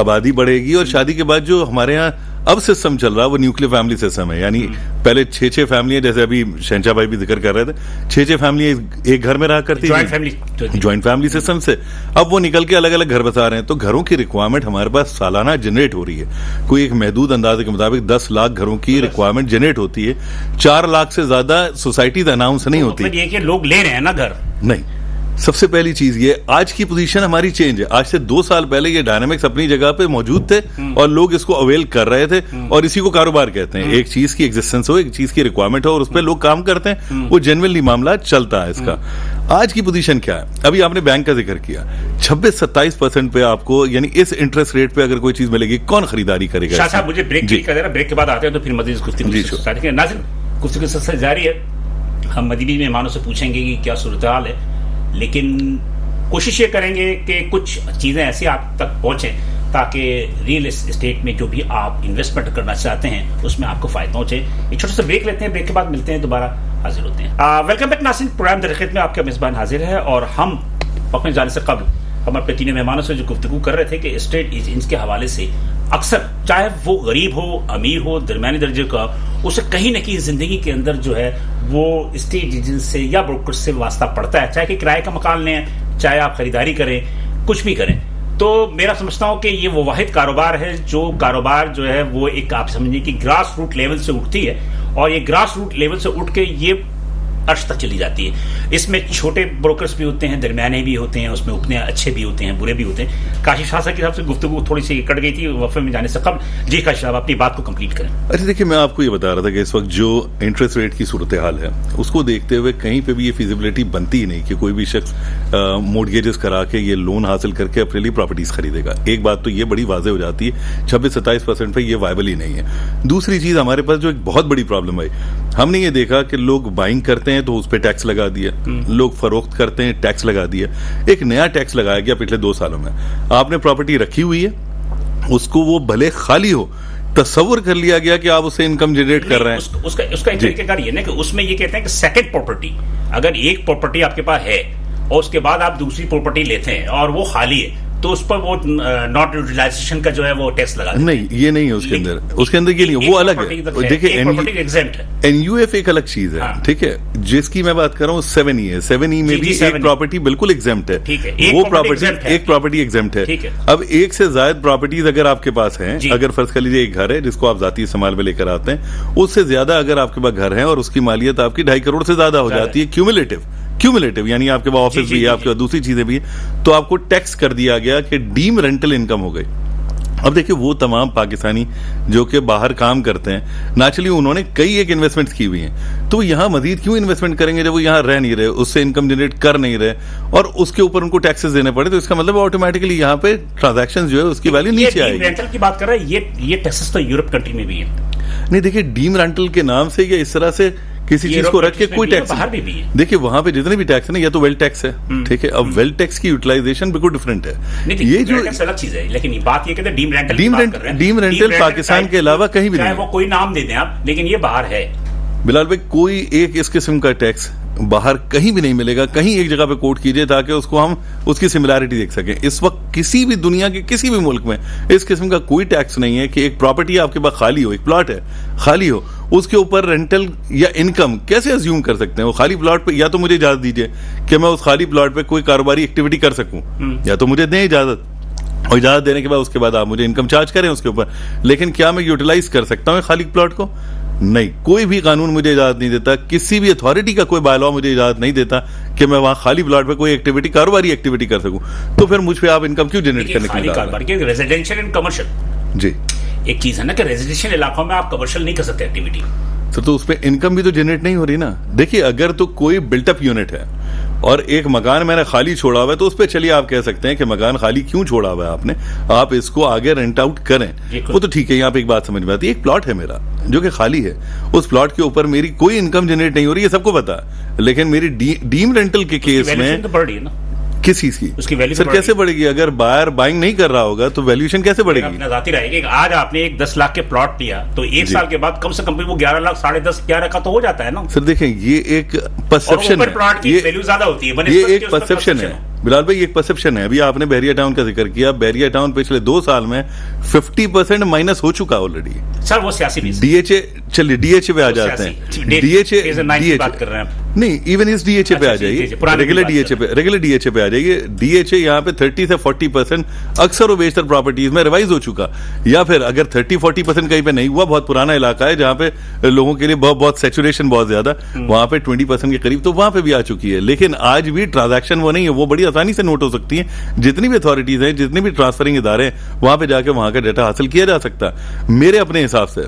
आबादी बढ़ेगी और शादी के बाद जो हमारे यहाँ अब सिस्टम चल रहा है वो न्यूक्लियर फैमिली सिस्टम है, यानी पहले छह छह फैमिली है, जैसे अभी शहनशाह भाई भी जिक्र कर रहे थे, छह छह फैमिली एक घर में रहा करती है, ज्वाइंट फैमिली सिस्टम से। अब वो निकल के अलग अलग घर बसा रहे हैं, तो घरों की रिक्वायरमेंट हमारे पास सालाना जनरेट हो रही है। कोई एक महदूद अंदाजे के मुताबिक दस लाख घरों की रिक्वायरमेंट जनरेट होती है, चार लाख से ज्यादा सोसाइटीज अनाउंस नहीं होती। लोग ले रहे हैं ना घर नहीं। सबसे पहली चीज ये, आज की पोजीशन हमारी चेंज है। आज से दो साल पहले ये डायनामिक्स अपनी जगह पे मौजूद थे और लोग इसको अवेल कर रहे थे और इसी को कारोबार कहते हैं। एक चीज की एग्जिस्टेंस हो, एक चीज की रिक्वायरमेंट हो और उस पर लोग काम करते हैं, वो जनरली मामला चलता है इसका। आज की पोजीशन क्या है? अभी आपने बैंक का जिक्र किया, छब्बीस सत्ताईस परसेंट पे आपको, यानी इस इंटरेस्ट रेट पे अगर कोई चीज मिलेगी, कौन खरीदारी करेगा? साहब मुझे ब्रेक कर देना, ब्रेक के बाद आते हैं तो फिर मजीद गुफ्तगू से जारी है। हम मदीनी मेहमानों से पूछेंगे कि क्या सूरत हाल है, लेकिन कोशिश ये करेंगे कि कुछ चीज़ें ऐसी आप तक पहुँचें ताकि रियल इस्टेट में जो भी आप इन्वेस्टमेंट करना चाहते हैं उसमें आपको फ़ायदा पहुँचे। एक छोटा सा ब्रेक लेते हैं, ब्रेक के बाद मिलते हैं, दोबारा हाजिर होते हैं। वेलकम बैक नासिन, प्रोग्राम दर हक़ीक़त में आपका मेज़बान हाजिर है और हम अपने जाने से कबल हम अपने तीनों मेहमानों से जो गुफ्तगू कर रहे थे कि इस्टेट एजेंट्स के हवाले से अक्सर, चाहे वो गरीब हो, अमीर हो, दरमियानी दर्जे का, उसे कहीं ना कहीं ज़िंदगी के अंदर जो है वो इस्टेट एजेंट से या ब्रोकर से वास्ता पड़ता है, चाहे कि किराए का मकान लें, चाहे आप ख़रीदारी करें, कुछ भी करें। तो मेरा समझता हूँ कि ये वो वाहिद कारोबार है जो कारोबार जो है वो एक आप समझिए कि ग्रास रूट लेवल से उठती है और ये ग्रास रूट लेवल से उठ के ये अर्श तक चली जाती है। इसमें छोटे ब्रोकर्स भी होते हैं, दरमियाने भी होते हैं, उसमें उतने अच्छे भी होते हैं, बुरे भी होते हैं। काशिफ शाह साहब के हिसाब से गुफ्तगू थोड़ी सी कट गई थी वफे में जाने से कबल। जी काशिफ साहब, अपनी बात को कंप्लीट करें। अच्छा देखिए, मैं आपको ये बता रहा था कि इस वक्त जो इंटरेस्ट रेट की सूरत हाल है उसको देखते हुए कहीं पर भी ये फिजिबिलिटी बनती ही नहीं कि कोई भी शख्स मोर्गेजेस करा के ये लोन हासिल करके अपने लिए प्रॉपर्टीज़ खरीदेगा। एक बात तो ये बड़ी वाजह हो जाती है, छब्बीस सत्ताईस परसेंट पर यह वायबल ही नहीं है। दूसरी चीज़, हमारे पास जो एक बहुत बड़ी प्रॉब्लम आई, हमने ये देखा कि लोग बाइंग करते हैं तो उस पर टैक्स लगा दिया, लोग फरोख्त करते हैं टैक्स लगा दिया, एक नया टैक्स लगाया गया पिछले दो सालों में। आपने प्रॉपर्टी रखी हुई है, उसको वो भले खाली हो, तस्वर कर लिया गया कि आप उससे इनकम जनरेट कर रहे हैं। उसका उसका, उसका एक तरीकेकार ये ना कि उसमें ये कहते हैं कि सेकंड प्रॉपर्टी, अगर एक प्रॉपर्टी आपके पास है और उसके बाद आप दूसरी प्रॉपर्टी लेते हैं और वो खाली है तो उस पर वो नॉट यूटिलाइजेशन का जो है वो टैक्स लगा नहीं, ये नहीं है उसके अंदर। उसके अंदर ये नहीं, वो अलग है। देखिए एनयूएफ एक अलग चीज है, ठीक है, जिसकी मैं बात कर रहा हूँ सेवन ई है। सेवन ई में भी एक प्रॉपर्टी बिल्कुल एग्जेम्प्ट है, वो प्रॉपर्टी एक प्रॉपर्टी एग्जेम्प्ट है। अब एक से ज्यादा प्रॉपर्टीज अगर आपके पास हैं, अगर फर्ज कर लीजिए एक घर है जिसको आप जाती इस्तेमाल में लेकर आते हैं, उससे ज्यादा अगर आपके पास घर है और उसकी मालियत आपकी ढाई करोड़ से ज्यादा हो जाती है क्यूमुलेटिव, क्यूमुलेटिव यानी आपके पास ऑफिस भी है, आपके पास दूसरी चीजें भी है, तो आपको टैक्स कर दिया गया कि डीम रेंटल इनकम हो गई। अब देखिए, वो तमाम पाकिस्तानी जो कि बाहर काम करते हैं, नेचुरली उन्होंने कई एक इन्वेस्टमेंट्स की हुई हैं, तो यहाँ मजीद क्यों इन्वेस्टमेंट करेंगे जब वो यहाँ रह नहीं रहे, उससे इनकम जनरेट कर नहीं रहे और उसके ऊपर उनको टैक्सेस देने पड़े, तो इसका मतलब ऑटोमेटिकली यहाँ पे ट्रांजैक्शन जो है उसकी वैल्यू नीचे आएगी। रेंटल की बात कर रहा है, ये ये टैक्सेस तो यूरोप कंट्री में भी है। नहीं देखिए, डीम रेंटल के नाम से या इस तरह से किसी चीज को रख के कोई टैक्स नहीं। देखिए वहां पे जितने भी टैक्स है ना, या तो वेल्थ टैक्स है, ठीक है, अब वेल्थ टैक्स की यूटिलाइजेशन बिल्कुल डिफरेंट है, ये जो अलग चीज है। लेकिन ये बात ये कहते हैं deem rental, deem rental deem rental Pakistan के अलावा कहीं भी नहीं, वो कोई नाम दे दें आप, लेकिन ये बाहर है। बिलाल भाई, कोई एक इस किस्म का टैक्स बाहर कहीं भी नहीं मिलेगा, कहीं एक जगह पे कोट कीजिए ताकि उसको हम उसकी सिमिलैरिटी देख सकें। इस वक्त किसी भी दुनिया के किसी भी मुल्क में इस किस्म का कोई टैक्स नहीं है कि एक प्रॉपर्टी आपके पास खाली हो, एक प्लॉट है खाली हो, उसके ऊपर रेंटल या इनकम कैसे अज्यूम कर सकते हैं? वो खाली प्लॉट पे, या तो मुझे इजाजत दीजिए कि मैं उस खाली प्लॉट पे कोई कारोबारी एक्टिविटी कर सकूं, या तो मुझे दें इजाजत, और इजाजत देने के बाद उसके बाद आप मुझे इनकम चार्ज करें उसके ऊपर। लेकिन क्या मैं यूटिलाइज कर सकता हूँ खाली प्लॉट को? नहीं, कोई भी कानून मुझे इजाजत नहीं देता, किसी भी अथॉरिटी का कोई बायलॉ मुझे इजाजत नहीं देता कि मैं वहां खाली प्लॉट पे कोई एक्टिविटी, कारोबारी एक्टिविटी कर सकूं। तो फिर मुझ पे आप इनकम क्यों जनरेट करने के लिए? रेजिडेंशियल एंड कमर्शियल, जी एक चीज है ना कि रेजिडेंशियल इलाकों में आप कमर्शियल नहीं कर सकते एक्टिविटी, तो उस पर इनकम भी तो जनरेट नहीं हो रही ना। देखिए, अगर तो कोई बिल्टअप यूनिट है और एक मकान मैंने खाली छोड़ा हुआ है, तो उस पर चलिए आप कह सकते हैं कि मकान खाली क्यों छोड़ा हुआ है आपने, आप इसको आगे रेंट आउट करें, वो तो ठीक है। यहाँ पे एक बात समझ में आती है, एक प्लॉट है मेरा जो कि खाली है, उस प्लॉट के ऊपर मेरी कोई इनकम जनरेट नहीं हो रही है, सबको पता है, लेकिन मेरी डीम रेंटल के केस में किस चीज की उसकी वैल्यू सर कैसे बढ़ेगी? अगर बायर बाइंग नहीं कर रहा होगा तो वैल्यूएशन कैसे बढ़ेगी? जाती रहेगी। आज आपने एक दस लाख के प्लॉट लिया तो एक साल के बाद कम से कम वो ग्यारह लाख साढ़े दस ग्यारह का तो हो जाता है ना। सर देखें, ये एक परसेप्शन है, प्लॉट की वैल्यू ज्यादा होती है, ये एक परसेप्शन है बिलाल भाई, एक परसेप्शन है। अभी आपने बहरिया टाउन का जिक्र किया, बहरिया टाउन पिछले दो साल में पचास परसेंट माइनस हो चुका ऑलरेडी सर। वो सियासी डीएचए, चलिए डीएचए पे आ जाते हैं, डीएचए नहीं, इवन इस डीएचए पे आ जाइए, रेगुलर डीएचए पे रेगुलर डीएचए पे आ जाइए। डीएचए यहाँ पे थर्टी से फोर्टी परसेंट अक्सर और बेशतर प्रॉपर्टीज में रिवाइज हो चुका, या फिर अगर थर्टी फोर्टी परसेंट कहीं पे नहीं हुआ, बहुत पुराना इलाका है जहाँ पे लोगों के लिए बहुत सेचुरेशन बहुत ज्यादा, वहाँ पे ट्वेंटी परसेंट के करीब तो वहाँ पे भी आ चुकी है। लेकिन आज भी ट्रांजेक्शन वो नहीं है, वो बड़ी आसानी से नोट हो सकती है, जितनी भी अथॉरिटीज हैं, जितने भी ट्रांसफरिंग इदारे हैं, वहां पे जाके वहां का डाटा हासिल किया जा सकता। मेरे अपने हिसाब से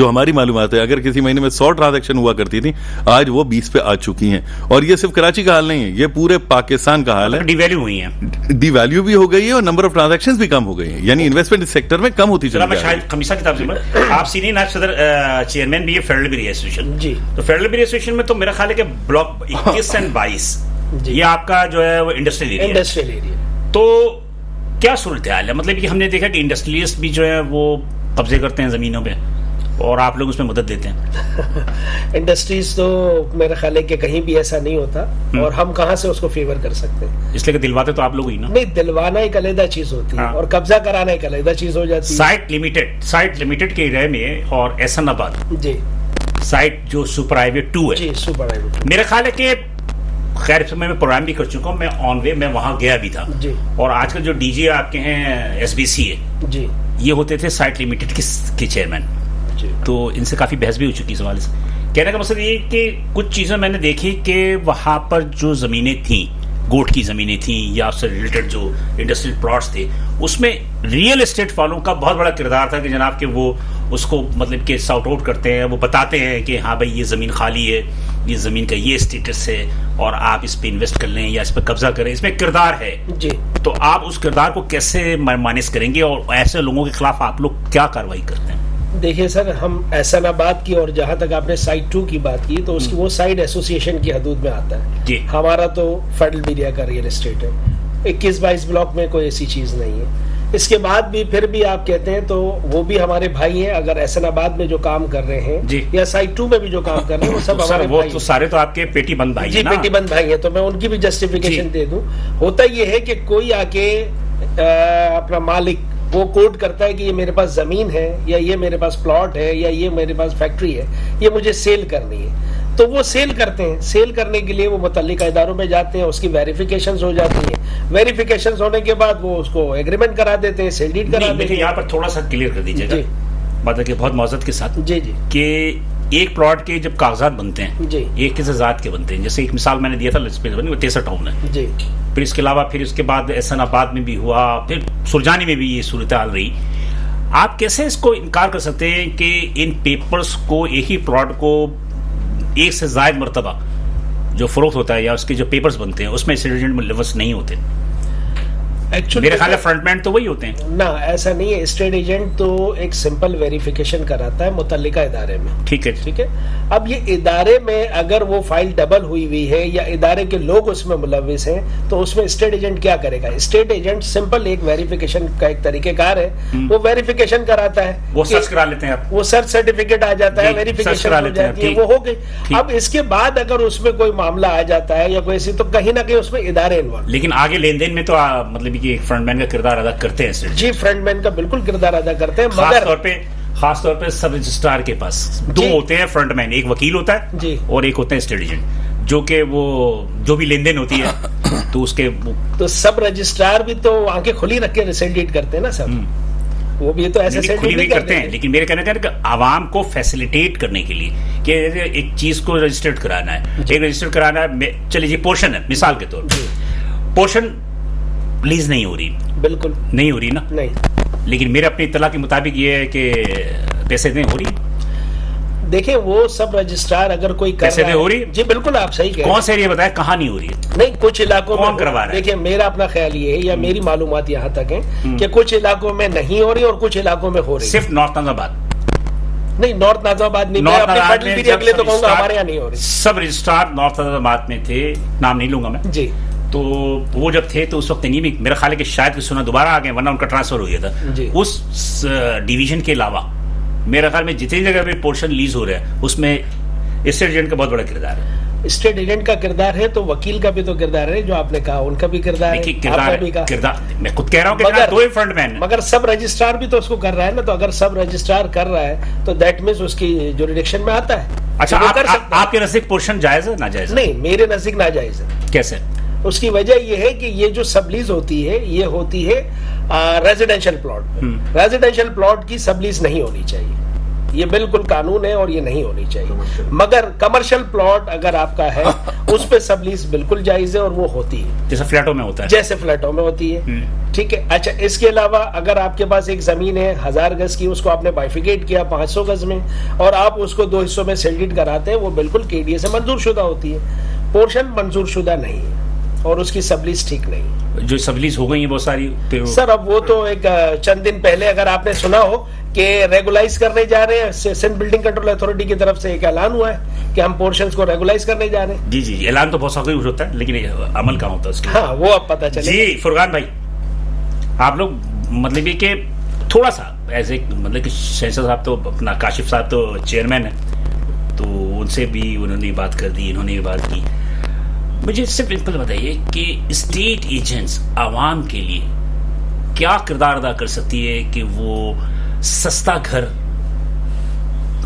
जो हमारी मालूमात है, अगर किसी महीने में सौ ट्रांजैक्शन हुआ करती थी, आज वो बीस पे आ चुकी हैं। और ये सिर्फ कराची का हाल नहीं है, ये पूरे पाकिस्तान का हाल है। डिवैल्यू हुई है, डिवैल्यू भी हो गई है और नंबर ऑफ ट्रांजैक्शंस भी कम हो गई है, यानी इन्वेस्टमेंट इस सेक्टर में कम होती चली जा रही है। शाहिद खमीसा की तरफ आप सीनियर नायब सदर चेयरमैन भी है फेडरल बीरिया एसोसिएशन जी, तो फेडरल बीरिया एसोसिएशन में तो मेरा ख्याल है कि ब्लॉक इक्कीस एंड बाईस ये आपका जो है वो इंडस्ट्रियल इंडस्ट्रियल एरिया, तो क्या सूरत हाल है? मतलब कि हमने देखा कि इंडस्ट्रियलिस्ट भी जो है वो कब्जे करते हैं जमीनों पे और आप लोग उसमें मदद देते हैं। इंडस्ट्रीज तो मेरा ख्याल है कि कहीं भी ऐसा नहीं होता, और हम कहाँ से उसको फेवर कर सकते हैं, इसलिए कि दिलवाते तो आप लोग ही ना। नहीं, दिलवाना एक अलग चीज होती है और कब्जा कराना एक अलग चीज हो जाती है। साइट लिमिटेड, साइट लिमिटेड के एरिया में और एहसनाबाद जी साइट जो सुपर हाईवे टू है जी, सुपर हाईवे टू मेरा ख्याल है कि खैर समय में प्रोग्राम भी कर चुका हूँ मैं, ऑन वे मैं वहां गया भी था जी। और आजकल जो डीजी आपके हैं एसबीसी है जी, ये होते थे साइट लिमिटेड के चेयरमैन, तो इनसे काफी बहस भी हो चुकी इस हवाले से। कहने का मकसद ये कि कुछ चीजें मैंने देखी कि वहां पर जो जमीनें थी, गोट की जमीनें थी या उससे रिलेटेड जो इंडस्ट्रियल प्लॉट्स थे, उसमें रियल एस्टेट वालों का बहुत बड़ा किरदार था कि जनाब के वो उसको मतलब कि सॉर्ट आउट करते हैं, वो बताते हैं कि हाँ भाई ये ज़मीन खाली है, ये ज़मीन का ये स्टेटस है और आप इस पे इन्वेस्ट कर लें या इस पे कब्जा करें, इसमें किरदार है जी। तो आप उस किरदार को कैसे माइनस करेंगे और ऐसे लोगों के खिलाफ आप लोग क्या कार्रवाई करते हैं? देखिए सर, हम एहसानाबाद की और जहाँ तक आपने साइड टू की बात की तो उसकी वो साइड एसोसिएशन की हदूद में आता है, हमारा तो फेडरल बीरिया का रियल एस्टेट है, इक्कीस बाईस ब्लॉक में कोई ऐसी चीज़ नहीं है। इसके बाद भी फिर भी आप कहते हैं तो वो भी हमारे भाई हैं, अगर एहसानाबाद में जो काम कर रहे हैं या साइड टू में भी जो काम कर रहे हैं वो सब हमारे भाई हैं। सारे तो आपके पेटी बंद भाई जी, पेटी बंद भाई हैं, तो मैं उनकी भी जस्टिफिकेशन दे दूँ। होता ये है कि कोई आके अपना मालिक वो कोट करता है कि ये मेरे पास ज़मीन है या ये मेरे पास प्लॉट है या ये मेरे पास फैक्ट्री है, ये मुझे सेल करनी है, तो वो सेल करते हैं। सेल करने के लिए वो मुतल्लिका इदारों में जाते हैं, उसकी वेरिफिकेशंस हो जाती हैं, वेरिफिकेशंस होने के बाद वो उसको एग्रीमेंट करा देते हैं, सेल डीड करा देते हैं। यहाँ पर थोड़ा सा क्लियर कर दीजिएगा मतलब कि बहुत मौजत के साथ जी जी कि एक प्लॉट के जब कागजात बनते हैं जी, एक किसी जात के बनते हैं, जैसे एक मिसाल मैंने दिया था वो तेसर टाउन है जी, फिर इसके अलावा फिर उसके बाद एहसानाबाद में भी हुआ, फिर सुरजानी में भी ये सूरत हाल रही। आप कैसे इसको इनकार कर सकते हैं कि इन पेपर्स को, एक ही प्लॉट को एक से जायद मरतबा जो फरोख्त होता है या उसके जो पेपर्स बनते हैं उसमें सीडेंट मुलवस नहीं होते? एक्चुअली मेरे ख्याल है फ्रंटमैन तो वही होते हैं ना, ऐसा नहीं है। स्टेट एजेंट तो एक सिंपल वेरिफिकेशन कराता है मुतल्लिका इदारे में, ठीक है ठीक है। अब ये इदारे में अगर वो फाइल डबल हुई हुई है या इदारे के लोग उसमें मुलविस हैं तो उसमें स्टेट एजेंट क्या करेगा? स्टेट एजेंट सिंपल एक वेरिफिकेशन का एक तरीकेकार है, वो वेरिफिकेशन कराता है, वो सर्च करा लेते हैं, वो सर्च सर्टिफिकेट आ जाता है, वेरिफिकेशन हो जाती है, वो हो गई। अब इसके बाद अगर उसमें कोई मामला आ जाता है या कोई ऐसी, तो कहीं ना कहीं उसमें इदारे इन्वॉल्व, लेकिन आगे लेन देन में तो मतलब कि फ्रंटमैन का किरदार अदा करते हैं जी, फ्रंटमैन का बिल्कुल किरदार अदा करते हैं, मगर खासतौर पर सब रजिस्ट्रार के पास दो होते हैं फ्रंटमैन, एक वकील होता है जी। और एक होते हैं स्टेट एजेंट, जो कि वो जो भी लेन देन होती है तो उसके तो सब रजिस्ट्रार भी तो आंखें खुली रख के रिसेंडेट करते हैं ना सब, वो भी तो ऐसे खुली नहीं करते हैं। लेकिन मेरे कहने का आवाम को फैसिलिटेट करने के लिए कि एक चीज को रजिस्टर्ड कराना है, एक रजिस्टर्ड कराना है, चलिए जी पोर्शन है मिसाल के तौर पर, पोर्शन लीज नहीं हो रही, बिल्कुल नहीं हो रही ना, नहीं, लेकिन मेरे अपनी इतला के मुताबिक ये है कि पैसे नहीं हो रही। देखें वो सब रजिस्ट्रार अगर कोई कर रहा है, हो रही? जी बिल्कुल आप सही कह रहे हैं, कौन से एरिया बताया कहाँ नहीं हो रही है, नहीं कुछ इलाकों में करवा रहा है। देखिए मेरा अपना ख्याल ये है या मेरी मालूमात यहाँ तक है कि कुछ इलाकों में नहीं हो रही और कुछ इलाकों में हो रही, सिर्फ नॉर्थ नाजाबाद नहीं, नॉर्थ नाजाबाद नहीं, मैं अपने फेडरल बीरिया अगले तो कहूँगा हमारे यहाँ नहीं हो रही। सब रजिस्ट्रार नॉर्थ नाजाबाद में थे, नाम नहीं लूंगा मैं जी, तो वो जब थे तो उस वक्त नहीं, मेरा ख्याल है कि शायद सुना दोबारा आ गए वरना उनका ट्रांसफर हो गया था। उस डिवीजन के अलावा मेरा ख्याल में जितनी जगह पे पोर्शन लीज हो रहा है उसमें स्टेट एजेंट का बहुत बड़ा किरदार है, स्टेट एजेंट का किरदार है, तो वकील का भी तो किरदार है, जो आपने कहा उनका भी किरदार है, किरदार किरदार मैं खुद कह रहा हूँ कि दो ही फ्रंटमैन, मगर सब रजिस्ट्रार भी तो उसको कर रहा है ना, तो अगर सब रजिस्ट्रार कर रहा है तो दैट मीन्स उसकी ज्यूरिडिक्शन में आता है। अच्छा आप, आप, आपके नजदीक पोर्शन जायज है नाजायज? नहीं मेरे नजदीक नाजायज है। कैसे? उसकी वजह यह है कि ये जो सबलीज होती है ये होती है रेजिडेंशियल प्लॉट में, रेजिडेंशियल प्लॉट की सबलीज नहीं होनी चाहिए, ये बिल्कुल कानून है और ये नहीं होनी चाहिए, मगर कमर्शियल प्लॉट अगर आपका है उस पे सबलीज बिल्कुल जायज है और वो होती है, जैसे फ्लैटों में होता है, जैसे फ्लैटों में होती है, ठीक है। अच्छा इसके अलावा अगर आपके पास एक जमीन है हजार गज की, उसको आपने बाइफिकेट किया पांच सौ गज में और आप उसको दो हिस्सों में सेल्डिट कराते हैं, वो बिल्कुल केडीए से मंजूर शुदा होती है, पोर्शन मंजूर शुदा नहीं है और उसकी सबलीज ठीक नहीं, जो सबलीज हो गई है बहुत सारी सर। अब वो तो एक चंद दिन पहले अगर आपने सुना हो कि रेगुलाइज करने जा रहे हैं, सिंध बिल्डिंग कंट्रोल अथॉरिटी की तरफ से एक ऐलान हुआ है कि हम पोर्शंस को रेगुलाइज करने जा रहे हैं। जी जी ऐलान तो बहुत सारा कुछ होता है लेकिन अमल कहाँ होता है उसके, हाँ वो अब पता चले जी। फुरकान भाई आप लोग मतलब ये कि थोड़ा सा ऐसे मतलब कि शहनशाह साहब तो अपना काशिफ साहब तो चेयरमैन है तो उनसे भी उन्होंने बात कर दी, इन्होंने भी बात की, मुझे सिर्फ इतना बताइए कि स्टेट एजेंट्स आवाम के लिए क्या किरदार अदा कर सकती है कि वो सस्ता घर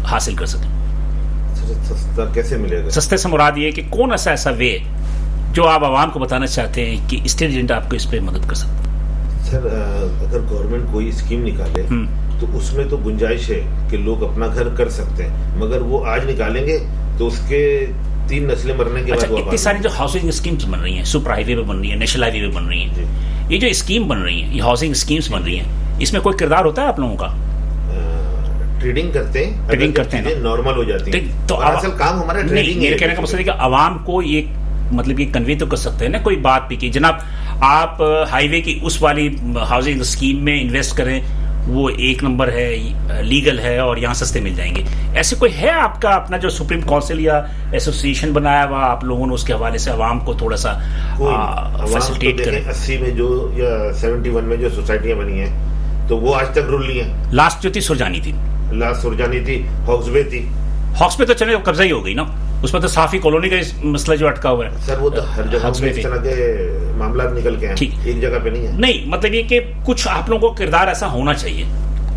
हासिल कर सके? सस्ता कैसे मिलेगा? सस्ते से मुराद ये कि कौन ऐसा ऐसा वे जो आप आवाम को बताना चाहते हैं कि स्टेट एजेंट आपको इस पे मदद कर सकता है? सर अगर गवर्नमेंट कोई स्कीम निकाले तो उसमें तो गुंजाइश है कि लोग अपना घर कर सकते हैं, मगर वो आज निकालेंगे तो उसके तीन नस्लें मरने के बाद। अच्छा, इतनी सारी जो हाउसिंग स्कीम्स बन रही हैं, सुपर हाईवे पे बन रही है, नेशनल हाईवे पे बन रही है, ये जो स्कीम बन रही है, ये हाउसिंग स्कीम्स बन रही हैं, इसमें कोई किरदार होता है आप लोगों का? ट्रेडिंग करते हैं, ट्रेडिंग करते हैं, नॉर्मल हो जाती है, तो असल काम हमारा ट्रेडिंग है। कहने का मसला है कि आवाम को ये मतलब ये कन्वे तो कर सकते हैं ना कोई बात भी कि जनाब आप हाईवे की उस वाली हाउसिंग स्कीम में इन्वेस्ट करें, वो एक नंबर है, लीगल है और यहाँ सस्ते मिल जाएंगे। ऐसे कोई है आपका अपना जो सुप्रीम काउंसिल या एसोसिएशन बनाया हुआ, आप लोगों ने उसके हवाले से आवाम को थोड़ा सा फैसिलिटेट तो करें? अस्सी में जो या इकहत्तर में जो सोसाइटियाँ बनी हैं तो वो आज तक रूल नहीं है। लास्ट जो थी सुरजानी थी, लास्ट सुरजानी थी, हॉक्स पे थी, हॉक्स पे तो चले कब्जा ही हो गई ना, उसमें तो साफी कॉलोनी का मसला जो अटका हुआ है सर, वो तो हर जगह पे इस तरह के मामला निकल के हैं, एक जगह पे नहीं है। नहीं मतलब ये कि कुछ आप लोगों को किरदार ऐसा होना चाहिए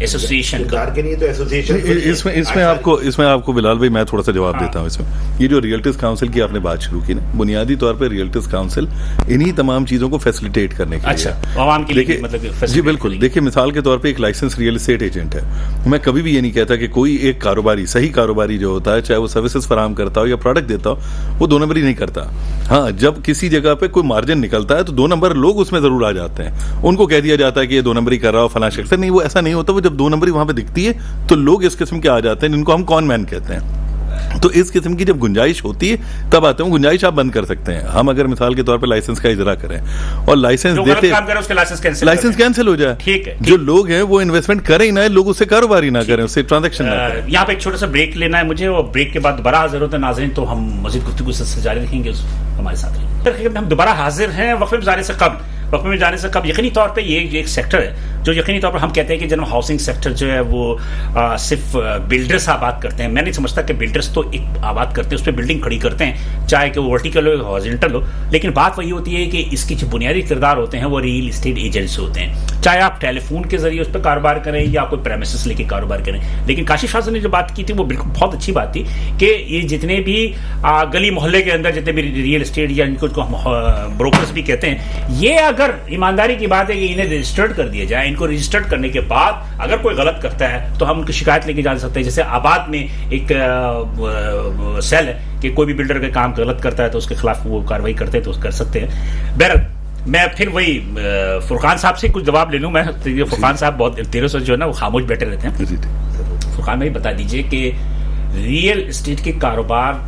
एसोसिएशन का, के लिए तो एसोसिएशन इसमें इसमें आपको इसमें आपको बिलाल भाई मैं थोड़ा सा जवाब देता हूँ इसमें। ये जो रियल्टर्स काउंसिल की आपने बात शुरू की ना, बुनियादी तौर पे रियल्टर्स काउंसिल इन्हीं तमाम चीज़ों को फैसिलिटेट करने के लिए। अच्छा आवाम के लिए मतलब? जी बिल्कुल। देखिए मिसाल के तौर पर एक लाइसेंस रियल इस्टेट एजेंट है, मैं कभी भी ये नहीं कहता कि कोई एक कारोबारी, सही कारोबारी जो होता है चाहे वो सर्विसेज फराम करता हो या प्रोडक्ट देता हो, वो दो नंबर ही नहीं करता। हाँ जब किसी जगह पर कोई मार्जिन निकलता है तो दो नंबर लोग उसमें ज़रूर आ जाते हैं, उनको कह दिया जाता है कि ये दो नंबर ही कर रहा हो फला शख्स, नहीं वो ऐसा नहीं होता। जब दो नंबरी वहां पे दिखती है तो लोग इस किस्म के आ जाते हैं जिनको हम कॉन मैन कहते हैं। तो इस किस्म की जब गुंजाइश होती है तब आते हैं, गुंजाइश आप बंद कर सकते हैं। हम अगर मिसाल के तौर पे लाइसेंस का इजरा करें और लाइसेंस देते लाइसेंस कैंसिल हो जाए, ठीक है, जो लोग हैं वो इन्वेस्टमेंट करें ना, लोग उससे कारोबारी ना करें, उससे ट्रांजैक्शन ना करें। यहाँ पे एक छोटा सा ब्रेक लेना है मुझे और ब्रेक के बाद दोबारा हाजिर होते हैं नाज़रीन, तो हम मज़ीद गुफ्तगू जारी रखेंगे, हमारे साथ हम दोबारा हाजिर हैं। वक्फ़े से कबल वक्फ में जाने से कब यकीनी तौर पे ये एक सेक्टर है जो यकीनी तौर पर हम कहते हैं कि जनरल हाउसिंग सेक्टर जो है वो आ, सिर्फ बिल्डर्स आबाद करते हैं। मैं नहीं समझता कि बिल्डर्स तो एक आबाद करते हैं, उस पर बिल्डिंग खड़ी करते हैं, चाहे कि वो वर्टिकल हो या हॉरिजॉन्टल हो, लेकिन बात वही होती है कि इसके जो बुनियादी किरदार होते हैं वो रियल इस्टेट एजेंट्स होते हैं, चाहे आप टेलीफोन के जरिए उस पर कारोबार करें या आप कोई प्रेमिसेस लेके कारोबार करें। लेकिन काशिफ शाह ने जो बात की थी वो बिल्कुल बहुत अच्छी बात थी कि ये जितने भी गली मोहल्ले के अंदर जितने भी रियल इस्टेट या इनको ब्रोकर्स भी कहते हैं, ये अगर ईमानदारी की बात है कि इन्हें रजिस्टर्ड कर दिया जाए, इनको रजिस्टर्ड करने के बाद अगर कोई गलत करता है तो हम उनकी शिकायत लेके जा सकते हैं। जैसे आबाद में एक सेल है कि कोई भी बिल्डर का काम गलत करता है तो उसके खिलाफ वो कार्रवाई करते हैं तो कर सकते हैं। बहरहाल मैं फिर वही फुरकान साहब से कुछ जवाब ले लूँ। मैं फुरकान साहब बहुत तेरह सौ जो है ना वो खामोश बैठे रहते हैं। फुरकान भाई बता दीजिए कि रियल इस्टेट के कारोबार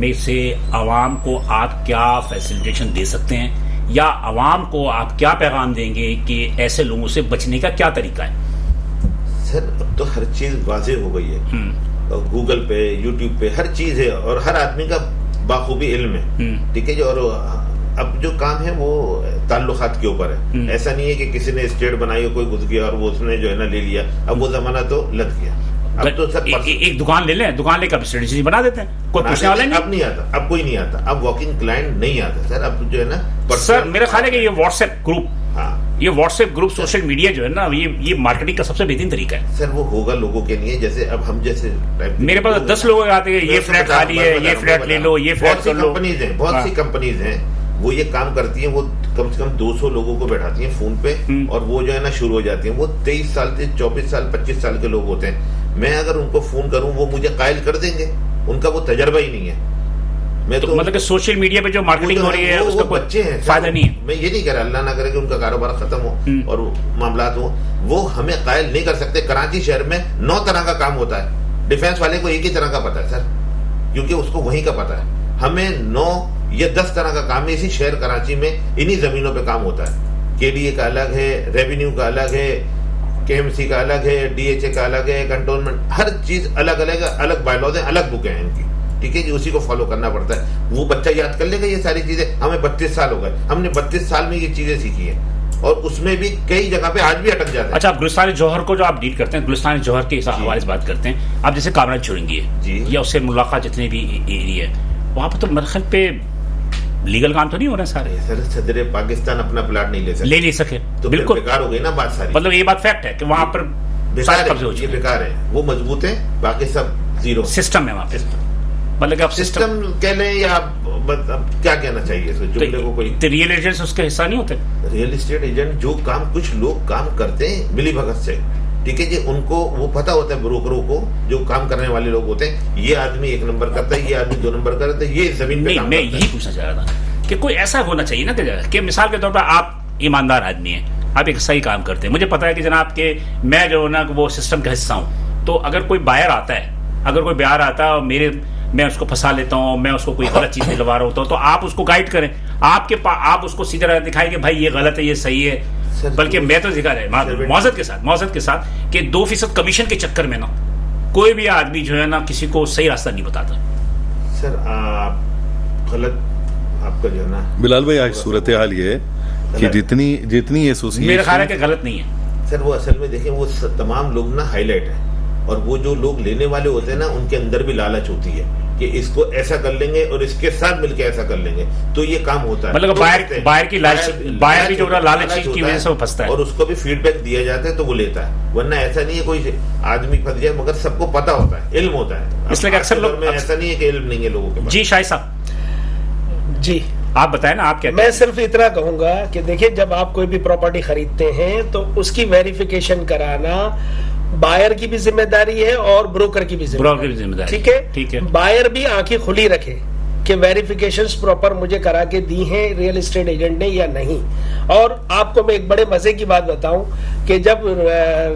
में से आवाम को आप क्या फैसिलिटेशन दे सकते हैं या आवाम को आप क्या पैगाम देंगे कि ऐसे लोगों से बचने का क्या तरीका है? सर अब तो हर चीज़ वाज़ेह हो गई है, और गूगल पे यूट्यूब पे हर चीज़ है और हर आदमी का बाखूबी इल्म है, ठीक है जी। और अब जो काम है वो ताल्लुकात के ऊपर है, ऐसा नहीं है कि किसी ने स्टेट बनाई हो, कोई घुस गया और वो उसने जो है ना ले लिया। अब वो जमाना तो लग गया। अब तो सर ए, एक दुकान ले लें, दुकान लेकर स्ट्रेटजी बना देते हैं, कोई पूछने वाला नहीं। अब नहीं आता, अब कोई नहीं आता, अब वॉकिंग क्लाइंट नहीं आता सर। अब जो है ना सर मेरा ख्याल है कि ये व्हाट्सएप ग्रुप, हाँ ये व्हाट्सएप ग्रुप सोशल मीडिया जो है ना ये ये मार्केटिंग का सबसे बेहतरीन तरीका है सर। वो होगा लोगों के लिए, जैसे अब हम जैसे मेरे पास दस लोग आते हैं, ये फ्लैट खाली है, ये फ्लैट ले लो, ये फ्लैट कर लो। कंपनीज है, बहुत सी कंपनीज हैं वो ये काम करती हैं, वो कम से कम दो सौ लोगों को बैठाती हैं फोन पे और वो जो है ना शुरू हो जाती हैं। वो तेईस साल से चौबीस साल पच्चीस साल के लोग होते हैं। मैं अगर उनको फोन करूं वो मुझे कायल कर देंगे, उनका वो तजर्बा ही नहीं है। मैं तो, तो मतलब कि सोशल मीडिया पे जो मार्केटिंग हो रही है उसका बच्चे हैं, फायदा नहीं है। मैं ये नहीं कह रहा, अल्लाह ना करे कि उनका कारोबार खत्म हो और मामला हो, वो हमें कायल नहीं कर सकते। कराची शहर में नौ तरह का काम होता है, डिफेंस वाले को एक ही तरह का पता है सर, क्योंकि उसको वहीं का पता है। हमें नौ ये दस तरह का काम इसी शहर कराची में इन्हीं जमीनों पे काम होता है। केडीए का अलग है, रेवेन्यू का अलग है, केएमसी का अलग है, डीएचए का अलग है, कंटोनमेंट, हर चीज अलग अलग अलग बायलॉज है, अलग बुकें हैं इनकी, ठीक है जी। उसी को फॉलो करना पड़ता है। वो बच्चा याद कर लेगा ये सारी चीजें। हमें बत्तीस साल हो गए, हमने बत्तीस साल में ये चीजें सीखी है और उसमें भी कई जगह पे आज भी अटक जाता है। अच्छा, आप गुलिस्तान जौहर को जो आप डील करते हैं, गुलिस्तान जौहर के हवाले से बात करते हैं, आप जैसे कामरान चुरंगी है या उससे मुलाकात जितने भी एरिया है वहाँ पर तो मरखल पे लीगल काम तो नहीं हो रहा है सारे सर। सदर पाकिस्तान अपना प्लाट नहीं ले सके, ले नहीं सके तो बिल्कुल बेकार हो गई ना बात सारी। मतलब ये बात फैक्ट है कि वहाँ पर बेकार है, ये बेकार है। वो मजबूत है, बाकी सब जीरो सिस्टम है वहाँ पे। मतलब आप सिस्टम कह लें या आप क्या कहना चाहिए इसको, जुमले को कोई। रियल एजेंट्स उसका हिस्सा नहीं होते। रियल इस्टेट एजेंट जो काम कुछ लोग काम करते हैं मिलीभगत से, ठीक है जी, उनको वो पता होता है, ब्रोकरों को जो काम करने वाले लोग होते हैं, ये आदमी एक नंबर करता है, ये आदमी दो नंबर करता है, ये जमीन पे काम करता है। मैं यही पूछना चाह रहा था कि कोई ऐसा होना चाहिए ना कि, कि मिसाल के तौर पर आप ईमानदार आदमी हैं, आप एक सही काम करते हैं, मुझे पता है कि जनाब के मैं जो ना वो सिस्टम का हिस्सा हूँ, तो अगर कोई बायर आता है, अगर कोई बायर आता है और मेरे मैं उसको फंसा लेता हूँ, मैं उसको कोई गलत चीज़ दिलवा रहा होता हूँ, तो आप उसको गाइड करें, आपके आप उसको सीधा दिखाएं कि भाई ये गलत है, ये सही है। बल्कि मैं तो जिक्र है मौजद के साथ मौजद के साथ कि दो फीसद कमीशन के चक्कर में ना कोई भी आदमी जो है ना किसी को सही रास्ता नहीं बताता सर। आप गलत आपका जो है ना बिलाल भाई आज सूरत हाल ये है कि जितनी जितनी एसोसिएशन मेरा ख्याल है कि गलत नहीं है सर। वो असल में देखिए वो तमाम लोग ना हाईलाइट है और वो जो लोग लेने वाले होते हैं ना उनके अंदर भी लालच होती है कि इसको ऐसा कर लेंगे और इसके साथ मिलकर ऐसा कर लेंगे, तो ये काम होता है। मतलब तो बायर, बायर की बायर भी जो लालच की वजह से फंसता है और उसको भी फीडबैक दिया जाता है तो वो लेता है, वरना ऐसा नहीं है कोई आदमी फंस जाए, मगर सबको पता होता है, इल्म होता है। इसलिए अक्सर लोग में ऐसा नहीं है कि इल्म नहीं है लोगों के पास। जी शाहिद साहब जी आप बताए ना आप क्या। मैं सिर्फ इतना कहूँगा कि देखिए जब आप कोई भी प्रॉपर्टी खरीदते हैं तो उसकी वेरिफिकेशन कराना बायर की भी जिम्मेदारी है और ब्रोकर की भी जिम्मेदारी, ठीक है ठीक है। बायर भी आंखें खुली रखे कि वेरिफिकेशंस प्रॉपर मुझे करा के दी हैं रियल एस्टेट एजेंट ने या नहीं। और आपको मैं एक बड़े मजे की बात बताऊं कि जब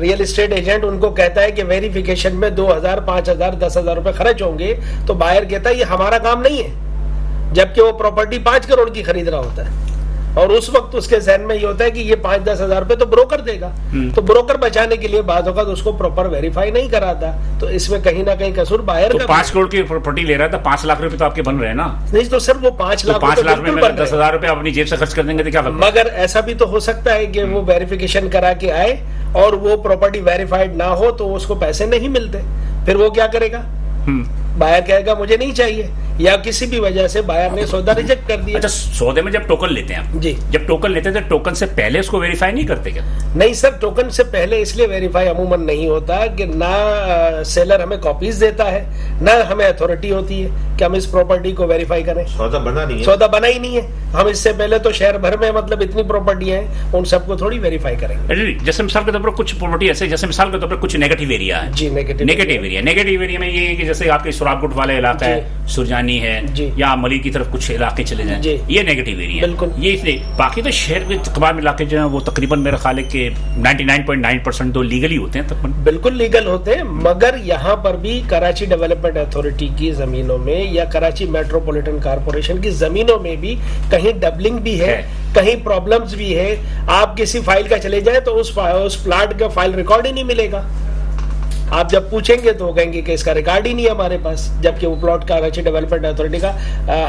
रियल एस्टेट एजेंट उनको कहता है कि वेरिफिकेशन में दो हजार पांच हजार दस हजार रुपए खर्च होंगे तो बायर कहता है ये हमारा काम नहीं है, जबकि वो प्रॉपर्टी पांच करोड़ की खरीद रहा होता है। और उस वक्त उसके जहन में ये होता है कि ये पांच दस हजार रुपए तो ब्रोकर देगा, तो ब्रोकर बचाने के लिए बात होगा तो उसको प्रॉपर वेरीफाई नहीं कराता, तो इसमें कहीं ना कहीं कसूर बाहर तो पांच करोड़ की प्रॉपर्टी ले रहा था, पाँच लाख रुपए तो आपके बन रहे हैं ना। नहीं तो सिर्फ वो पाँच लाख पाँच लाख में दस हजार रुपए अपनी जेब से खर्च कर देंगे तो क्या? मगर ऐसा भी तो हो सकता है कि वो वेरिफिकेशन करा के आए और वो प्रॉपर्टी वेरीफाइड ना हो तो उसको पैसे नहीं मिलते, फिर वो क्या करेगा? बायर कहेगा मुझे नहीं चाहिए, या किसी भी वजह से बायर ने सौदा रिजेक्ट कर दिया। अच्छा, सौदे में जब टोकन लेते हैं जी, जब टोकन लेते हैं तो टोकन से पहले उसको वेरीफाई नहीं करते क्या? नहीं सर, टोकन से पहले इसलिए वेरीफाई अमूमन नहीं होता कि ना सेलर हमें कॉपीज देता है, ना हमें अथॉरिटी होती है कि हम इस प्रॉपर्टी को वेरीफाई करें। सौदा बना नहीं है, सौदा बना ही नहीं है। हम इससे पहले तो शहर भर में मतलब इतनी प्रॉपर्टी है, उन सबको थोड़ी वेरीफाई करेंगे। जैसे मिसाल के तौर पर कुछ प्रॉपर्टी ऐसे, जैसे मिसाल के तौर पर कुछ नेगेटिव एरिया है जी, negative negative area negative area में ये है कि जैसे आपके सुराबगुट वाले इलाका है, सुरजानी है, या अमली की तरफ कुछ इलाके चले जाए, ये नेगेटिव एरिया है। ये इसलिए बाकी तो शहर के तमाम इलाके जो है वो तकरीबन मेरे ख्याल के निन्यानवे पॉइंट नौ परसेंट तो लीगल ही होते हैं, तकरीबन बिल्कुल लीगल होते हैं। मगर यहाँ पर भी कराची डेवलपमेंट अथॉरिटी की जमीनों में या कराची मेट्रोपोलिटन कारपोरेशन की जमीनों में भी कहीं डबलिंग भी है, कहीं प्रॉब्लम्स भी है। आप किसी फाइल का चले जाए तो उस, उस प्लाट का फाइल रिकॉर्ड ही नहीं मिलेगा। आप जब पूछेंगे तो कहेंगे कि इसका रिकॉर्ड ही नहीं है हमारे पास, जबकि वो प्लॉट का कराची डेवलपमेंट अथॉरिटी का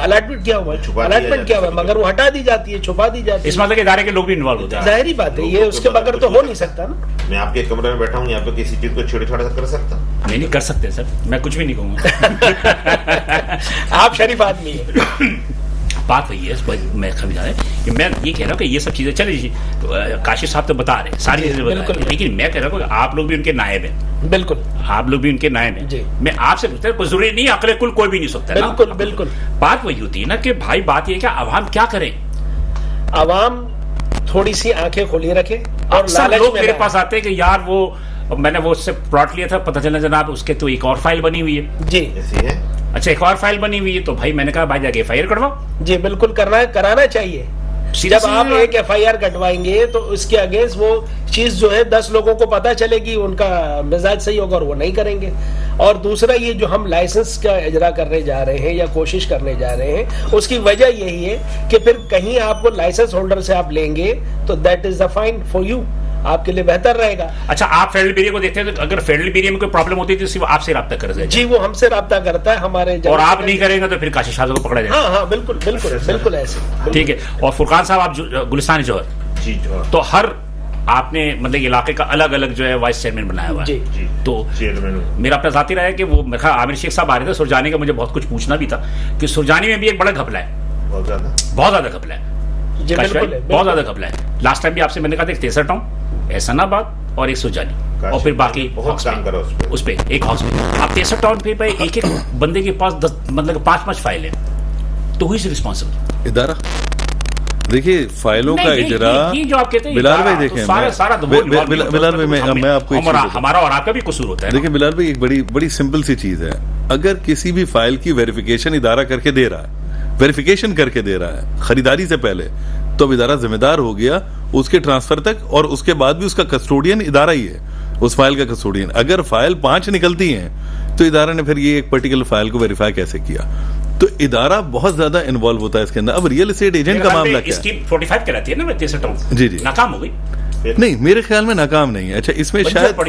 अलॉटमेंट किया हुआ है, अलॉटमेंट किया हुआ है, मगर वो हटा दी जाती है, छुपा दी जाती है। इस मतलब इदारे के लोग भी इन्वॉल्व होते हैं, जाहिर बात है, ये उसके बगैर तो हो नहीं सकता ना। मैं आपके कमरे में बैठा हूँ, यहाँ पे किसी चीज को छोटे छोटा कर सकता हूँ? नहीं नहीं कर सकते सर, मैं कुछ भी नहीं कहूँगा, आप शरीफ आदमी है। बात वही है, मैं समझा रहा कि मैं ये कह रहा हूँ कि ये सब चीज़ें चले जी, काशिफ साहब तो बता रहे सारी चीज़ें बता रहे, लेकिन मैं कह रहा हूँ कि आप लोग भी उनके नायब हैं। बिल्कुल, आप लोग भी उनके नायब हैं। मैं आपसे पूछता हूँ, जरूरी नहीं अकल कुल कोई भी नहीं सकता। बिल्कुल बिल्कुल, बात वही होती है ना कि भाई बात ये है कि आवाम क्या करें? आवाम थोड़ी सी आंखें खोली रखे। और लोग मेरे पास आते हैं कि यार वो मैंने वो उससे प्लॉट लिया था, पता चला जनाब उसके तो एक और फाइल बनी हुई है जी, अच्छा एक और फाइल बनी हुई है, तो भाई मैंने कहा भाई जाके एफआईआर कटवाओ। जी बिल्कुल करना कराना चाहिए। जब आप एक एफआईआर कटवाएंगे तो उसके अगेंस्ट वो चीज जो है दस लोगों को पता चलेगी, उनका मिजाज सही होगा और वो नहीं करेंगे। और दूसरा ये जो हम लाइसेंस का इजरा करने जा रहे हैं या कोशिश करने जा रहे हैं, उसकी वजह यही है कि फिर कहीं आप लाइसेंस होल्डर से आप लेंगे तो that is the fine for you, आपके लिए बेहतर रहेगा। अच्छा, आप फेडरल बीरिया को देखते हैं तो अगर फेडरल बीरिया में कोई प्रॉब्लम होती है तो आपसे राब्ता कर जाएगा जी, वो हमसे राब्ता करता है हमारे, और आप नहीं करेंगे तो फिर काशिफ शाह को पकड़ा जाएगा। हाँ हाँ बिल्कुल बिल्कुल बिल्कुल ऐसे, ठीक है। और फुरकान साहब आप गुलिस्तान जौहर जी, तो हर आपने मतलब इलाके का अलग अलग जो है वाइस चेयरमैन बनाया हुआ है जी, तो चेयरमैन मेरा अपना साथी रहा है कि वो मेरा आमिर शेख साहब आ रहे थे सुरजानी का, मुझे बहुत कुछ पूछना भी था कि सुरजानी में भी एक बड़ा घपला है, बहुत ज्यादा बहुत ज्यादा घपला है जी, बहुत ज्यादा घपला है। लास्ट टाइम भी आपसे मैंने कहा था तिरसठ एहसनाबाद और एक सुजानी, और फिर बाकी बहुत काम करो उस पर एक हाउस में। आप तेसठ टाउन पे पे एक एक बंदे के पास दस मतलब पांच पांच फाइल है, तो हु इज रिस्पॉन्सिबल? इदारा। देखिए फाइलों का इजरा जो आप कहते हैं बिलाल भाई, देखें बिलाल भाई, मैं आपको हमारा और आपका भी कसूर होता है। देखिए बिलाल भाई, एक बड़ी बड़ी सिंपल सी चीज है, अगर किसी भी फाइल की वेरिफिकेशन इदारा करके दे रहा है, वेरिफिकेशन करके दे रहा है खरीदारी से पहले, तो अब इदारा जिम्मेदार हो गया उसके ट्रांसफर तक, और उसके बाद भी उसका कस्टोडियन इदारा ही है, उस फाइल का कस्टोडियन। अगर फाइल पांच निकलती हैं तो इदारा ने फिर ये एक पर्टिकुलर फाइल को वेरीफाई कैसे किया? तो इदारा बहुत ज्यादा इन्वॉल्व होता है इसके अंदर। अब रियल एस्टेट एजेंट का मामला क्या है? पैंतालीस कराती है ना तीस जी जी, नाकाम हो गई? नहीं मेरे ख्याल में नाकाम नहीं है। अच्छा इसमें शायद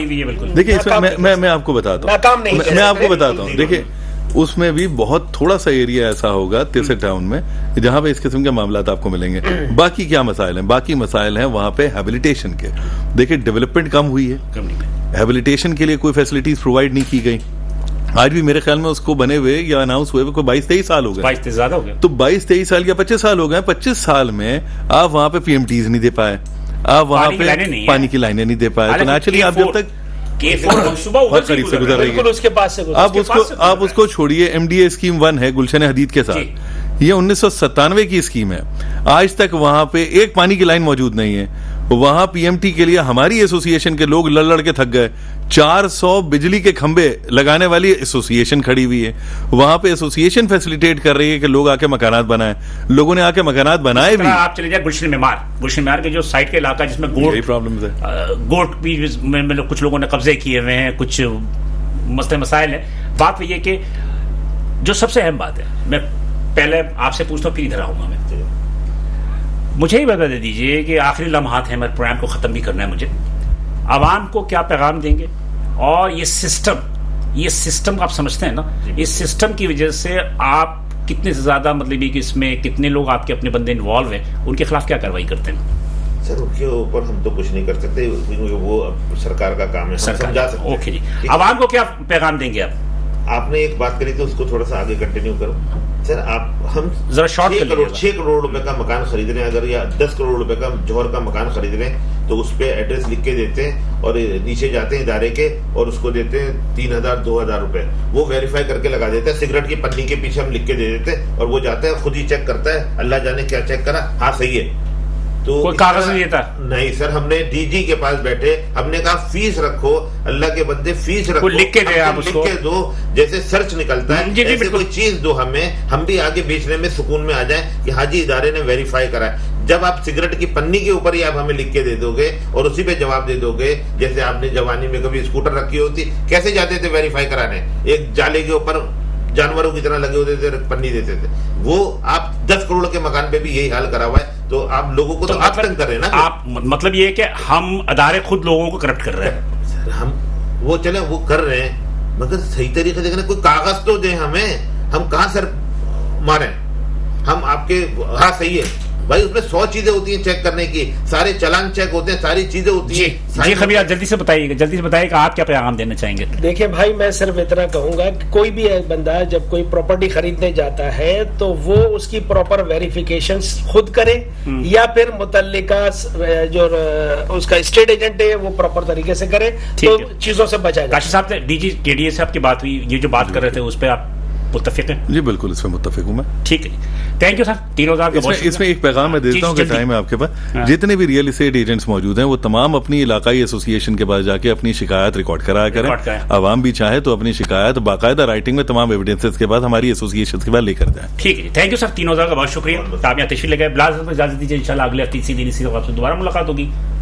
देखिए, इसमें मैं आपको बताता हूँ मैं आपको बताता हूँ देखिए उसमें भी बहुत थोड़ा सा एरिया ऐसा होगा तिरसठ टाउन में जहां पे इस किस्म के मामला आपको मिलेंगे। बाकी क्या मसाइल हैं? बाकी मसाइल हैं वहां पे हैबिलिटेशन के। देखिए डेवलपमेंट कम हुई है, हैबिलिटेशन के लिए कोई फैसिलिटीज प्रोवाइड नहीं की गई। आज भी मेरे ख्याल में उसको बने हुए या अनाउंस हुए कोई बाईस तेईस साल हो गए, बाईस ज्यादा हो गए, तो बाईस तेईस साल या पच्चीस साल हो गए। पच्चीस साल में आप वहां पे पीएमटीज नहीं दे पाए, आप वहां पे पानी की लाइनें नहीं दे पाए, तो नेचुरली आप जब तक आप उसको छोड़िए। एमडीए स्कीम वन है गुलशन हदीद के साथ, ये उन्नीस सौ सत्तानवे की स्कीम है, आज तक वहां पे एक पानी की लाइन मौजूद नहीं है। वहां पीएमटी के लिए हमारी एसोसिएशन के लोग लड़ लड़ के थक गए, चार सौ बिजली के खंबे लगाने वाली एसोसिएशन खड़ी हुई है वहां पे, एसोसिएशन फैसिलिटेट कर रही है कि लोग आके मकानात बनाए, लोगों ने आके मकानात बनाए भी। आप चले जाए गुलशन मेमार, गुलशन मेमार के जो साइड का इलाका जिसमें गोट प्रॉब्लम है, गोट भी मतलब कुछ लोगों ने कब्जे किए हुए हैं, कुछ मसले मसाइल है। बात यह कि जो सबसे अहम बात है, मैं पहले आपसे पूछता हूँ फिर इधर आऊंगा मैं, मुझे ही बता दे दीजिए कि आखिरी लम्हात है, मेरे प्रोग्राम को ख़त्म भी करना है, मुझे आवाम को क्या पैगाम देंगे। और ये सिस्टम, ये सिस्टम आप समझते हैं ना, इस सिस्टम की वजह से आप कितने से ज़्यादा मतलब ये कि इसमें कितने लोग आपके अपने बंदे इन्वॉल्व हैं, उनके खिलाफ क्या कार्रवाई करते हैं। सर उनके ऊपर हम तो कुछ नहीं कर सकते, वो सरकार का काम है, हम समझा सकते हैं। ओके जी, आवाम को क्या पैगाम देंगे आप? आपने एक बात करी तो उसको थोड़ा सा आगे कंटिन्यू करो सर। आप हम जरा शॉर्ट कर लीजिए। छह करोड़ रुपए का मकान खरीद रहे हैं अगर, या दस करोड़ रुपए का जोहर का मकान खरीद रहे हैं तो उस पर एड्रेस लिख के देते हैं और नीचे जाते हैं इदारे के और उसको देते हैं तीन हजार दो हजार रुपए, वो वेरीफाई करके लगा देते हैं, सिगरेट की पन्नी के पीछे हम लिख के दे देते हैं और वो जाता है खुद ही चेक करता है, अल्लाह जाने क्या चेक करा, हाँ सही है, तो कोई कागज नहीं देता। नहीं सर, हमने डीजी के पास बैठे, हमने कहा फीस रखो, अल्लाह के बंदे फीस रखो, लिख के दे आप उसको, लिख के दो, जैसे सर्च निकलता है ऐसे कोई चीज दो हमें, हम भी आगे बेचने में सुकून में आ जाए कि हाजी इदारे ने वेरीफाई करा है। जब आप सिगरेट की पन्नी के ऊपर ही आप हमें लिख के दे दोगे और उसी पे जवाब दे दोगे, जैसे आपने जवानी में कभी स्कूटर रखी होती, कैसे जाते थे वेरीफाई कराने, एक जाले के ऊपर जानवरों की तरह लगे होते थे, पन्नी देते थे, वो आप दस करोड़ के मकान पे भी यही हाल करा हुआ है। तो आप लोगों को तो, तो आप तंग कर रहे हैं ना, आप मतलब ये कि हम अदारे खुद लोगों को करप्ट कर रहे हैं। सर हम वो चले वो कर रहे हैं मगर सही तरीके से देखना, कोई कागज तो दें हमें, हम कहाँ सर मारे, हम आपके हाँ सही है भाई, उसमें सौ चीजें होती हैं चेक करने की, सारे चलान चेक होते हैं, सारी चीजें होती हैं। जी खमीसा जल्दी से बताइएगा, जल्दी से बताइएगा आप क्या पैगाम देना चाहेंगे। देखिए भाई, मैं सिर्फ इतना कहूंगा कि कोई भी बंदा जब कोई प्रॉपर्टी खरीदने जाता है तो वो उसकी प्रॉपर वेरिफिकेशन खुद करे या फिर मुतल्लिका जो उसका स्टेट एजेंट है वो प्रॉपर तरीके से करे, तो चीजों से बचा जाए। काशिफ साहब, डीजी केडीए से आपकी बात हुई, ये जो बात कर रहे थे उस पर आप मुत्तफिक हैं? जी बिल्कुल, इसमें मुत्तफिक हूँ मैं। ठीक है, थैंक यू सर। तीनों इसमें, इसमें एक पैगाम मैं देता हूँ कि टाइम है आपके पास, जितने भी रियल एस्टेट एजेंट्स मौजूद हैं वो तमाम अपनी इलाकाई एसोसिएशन के पास जाके अपनी शिकायत रिकॉर्ड कराया करें, आवाम भी चाहे तो अपनी शिकायत बाकायदा राइटिंग में तमाम एविडेंसेस के बाद हमारी एसोसिएशन के पास लेकर जाए। ठीक है, थैंक यू सर, तीनों का बहुत शुक्रिया, इजाजत दीजिए, इंशाल्लाह अगले हफ्ते इसी दिन इसी वक्त दोबारा मुलाकात होगी।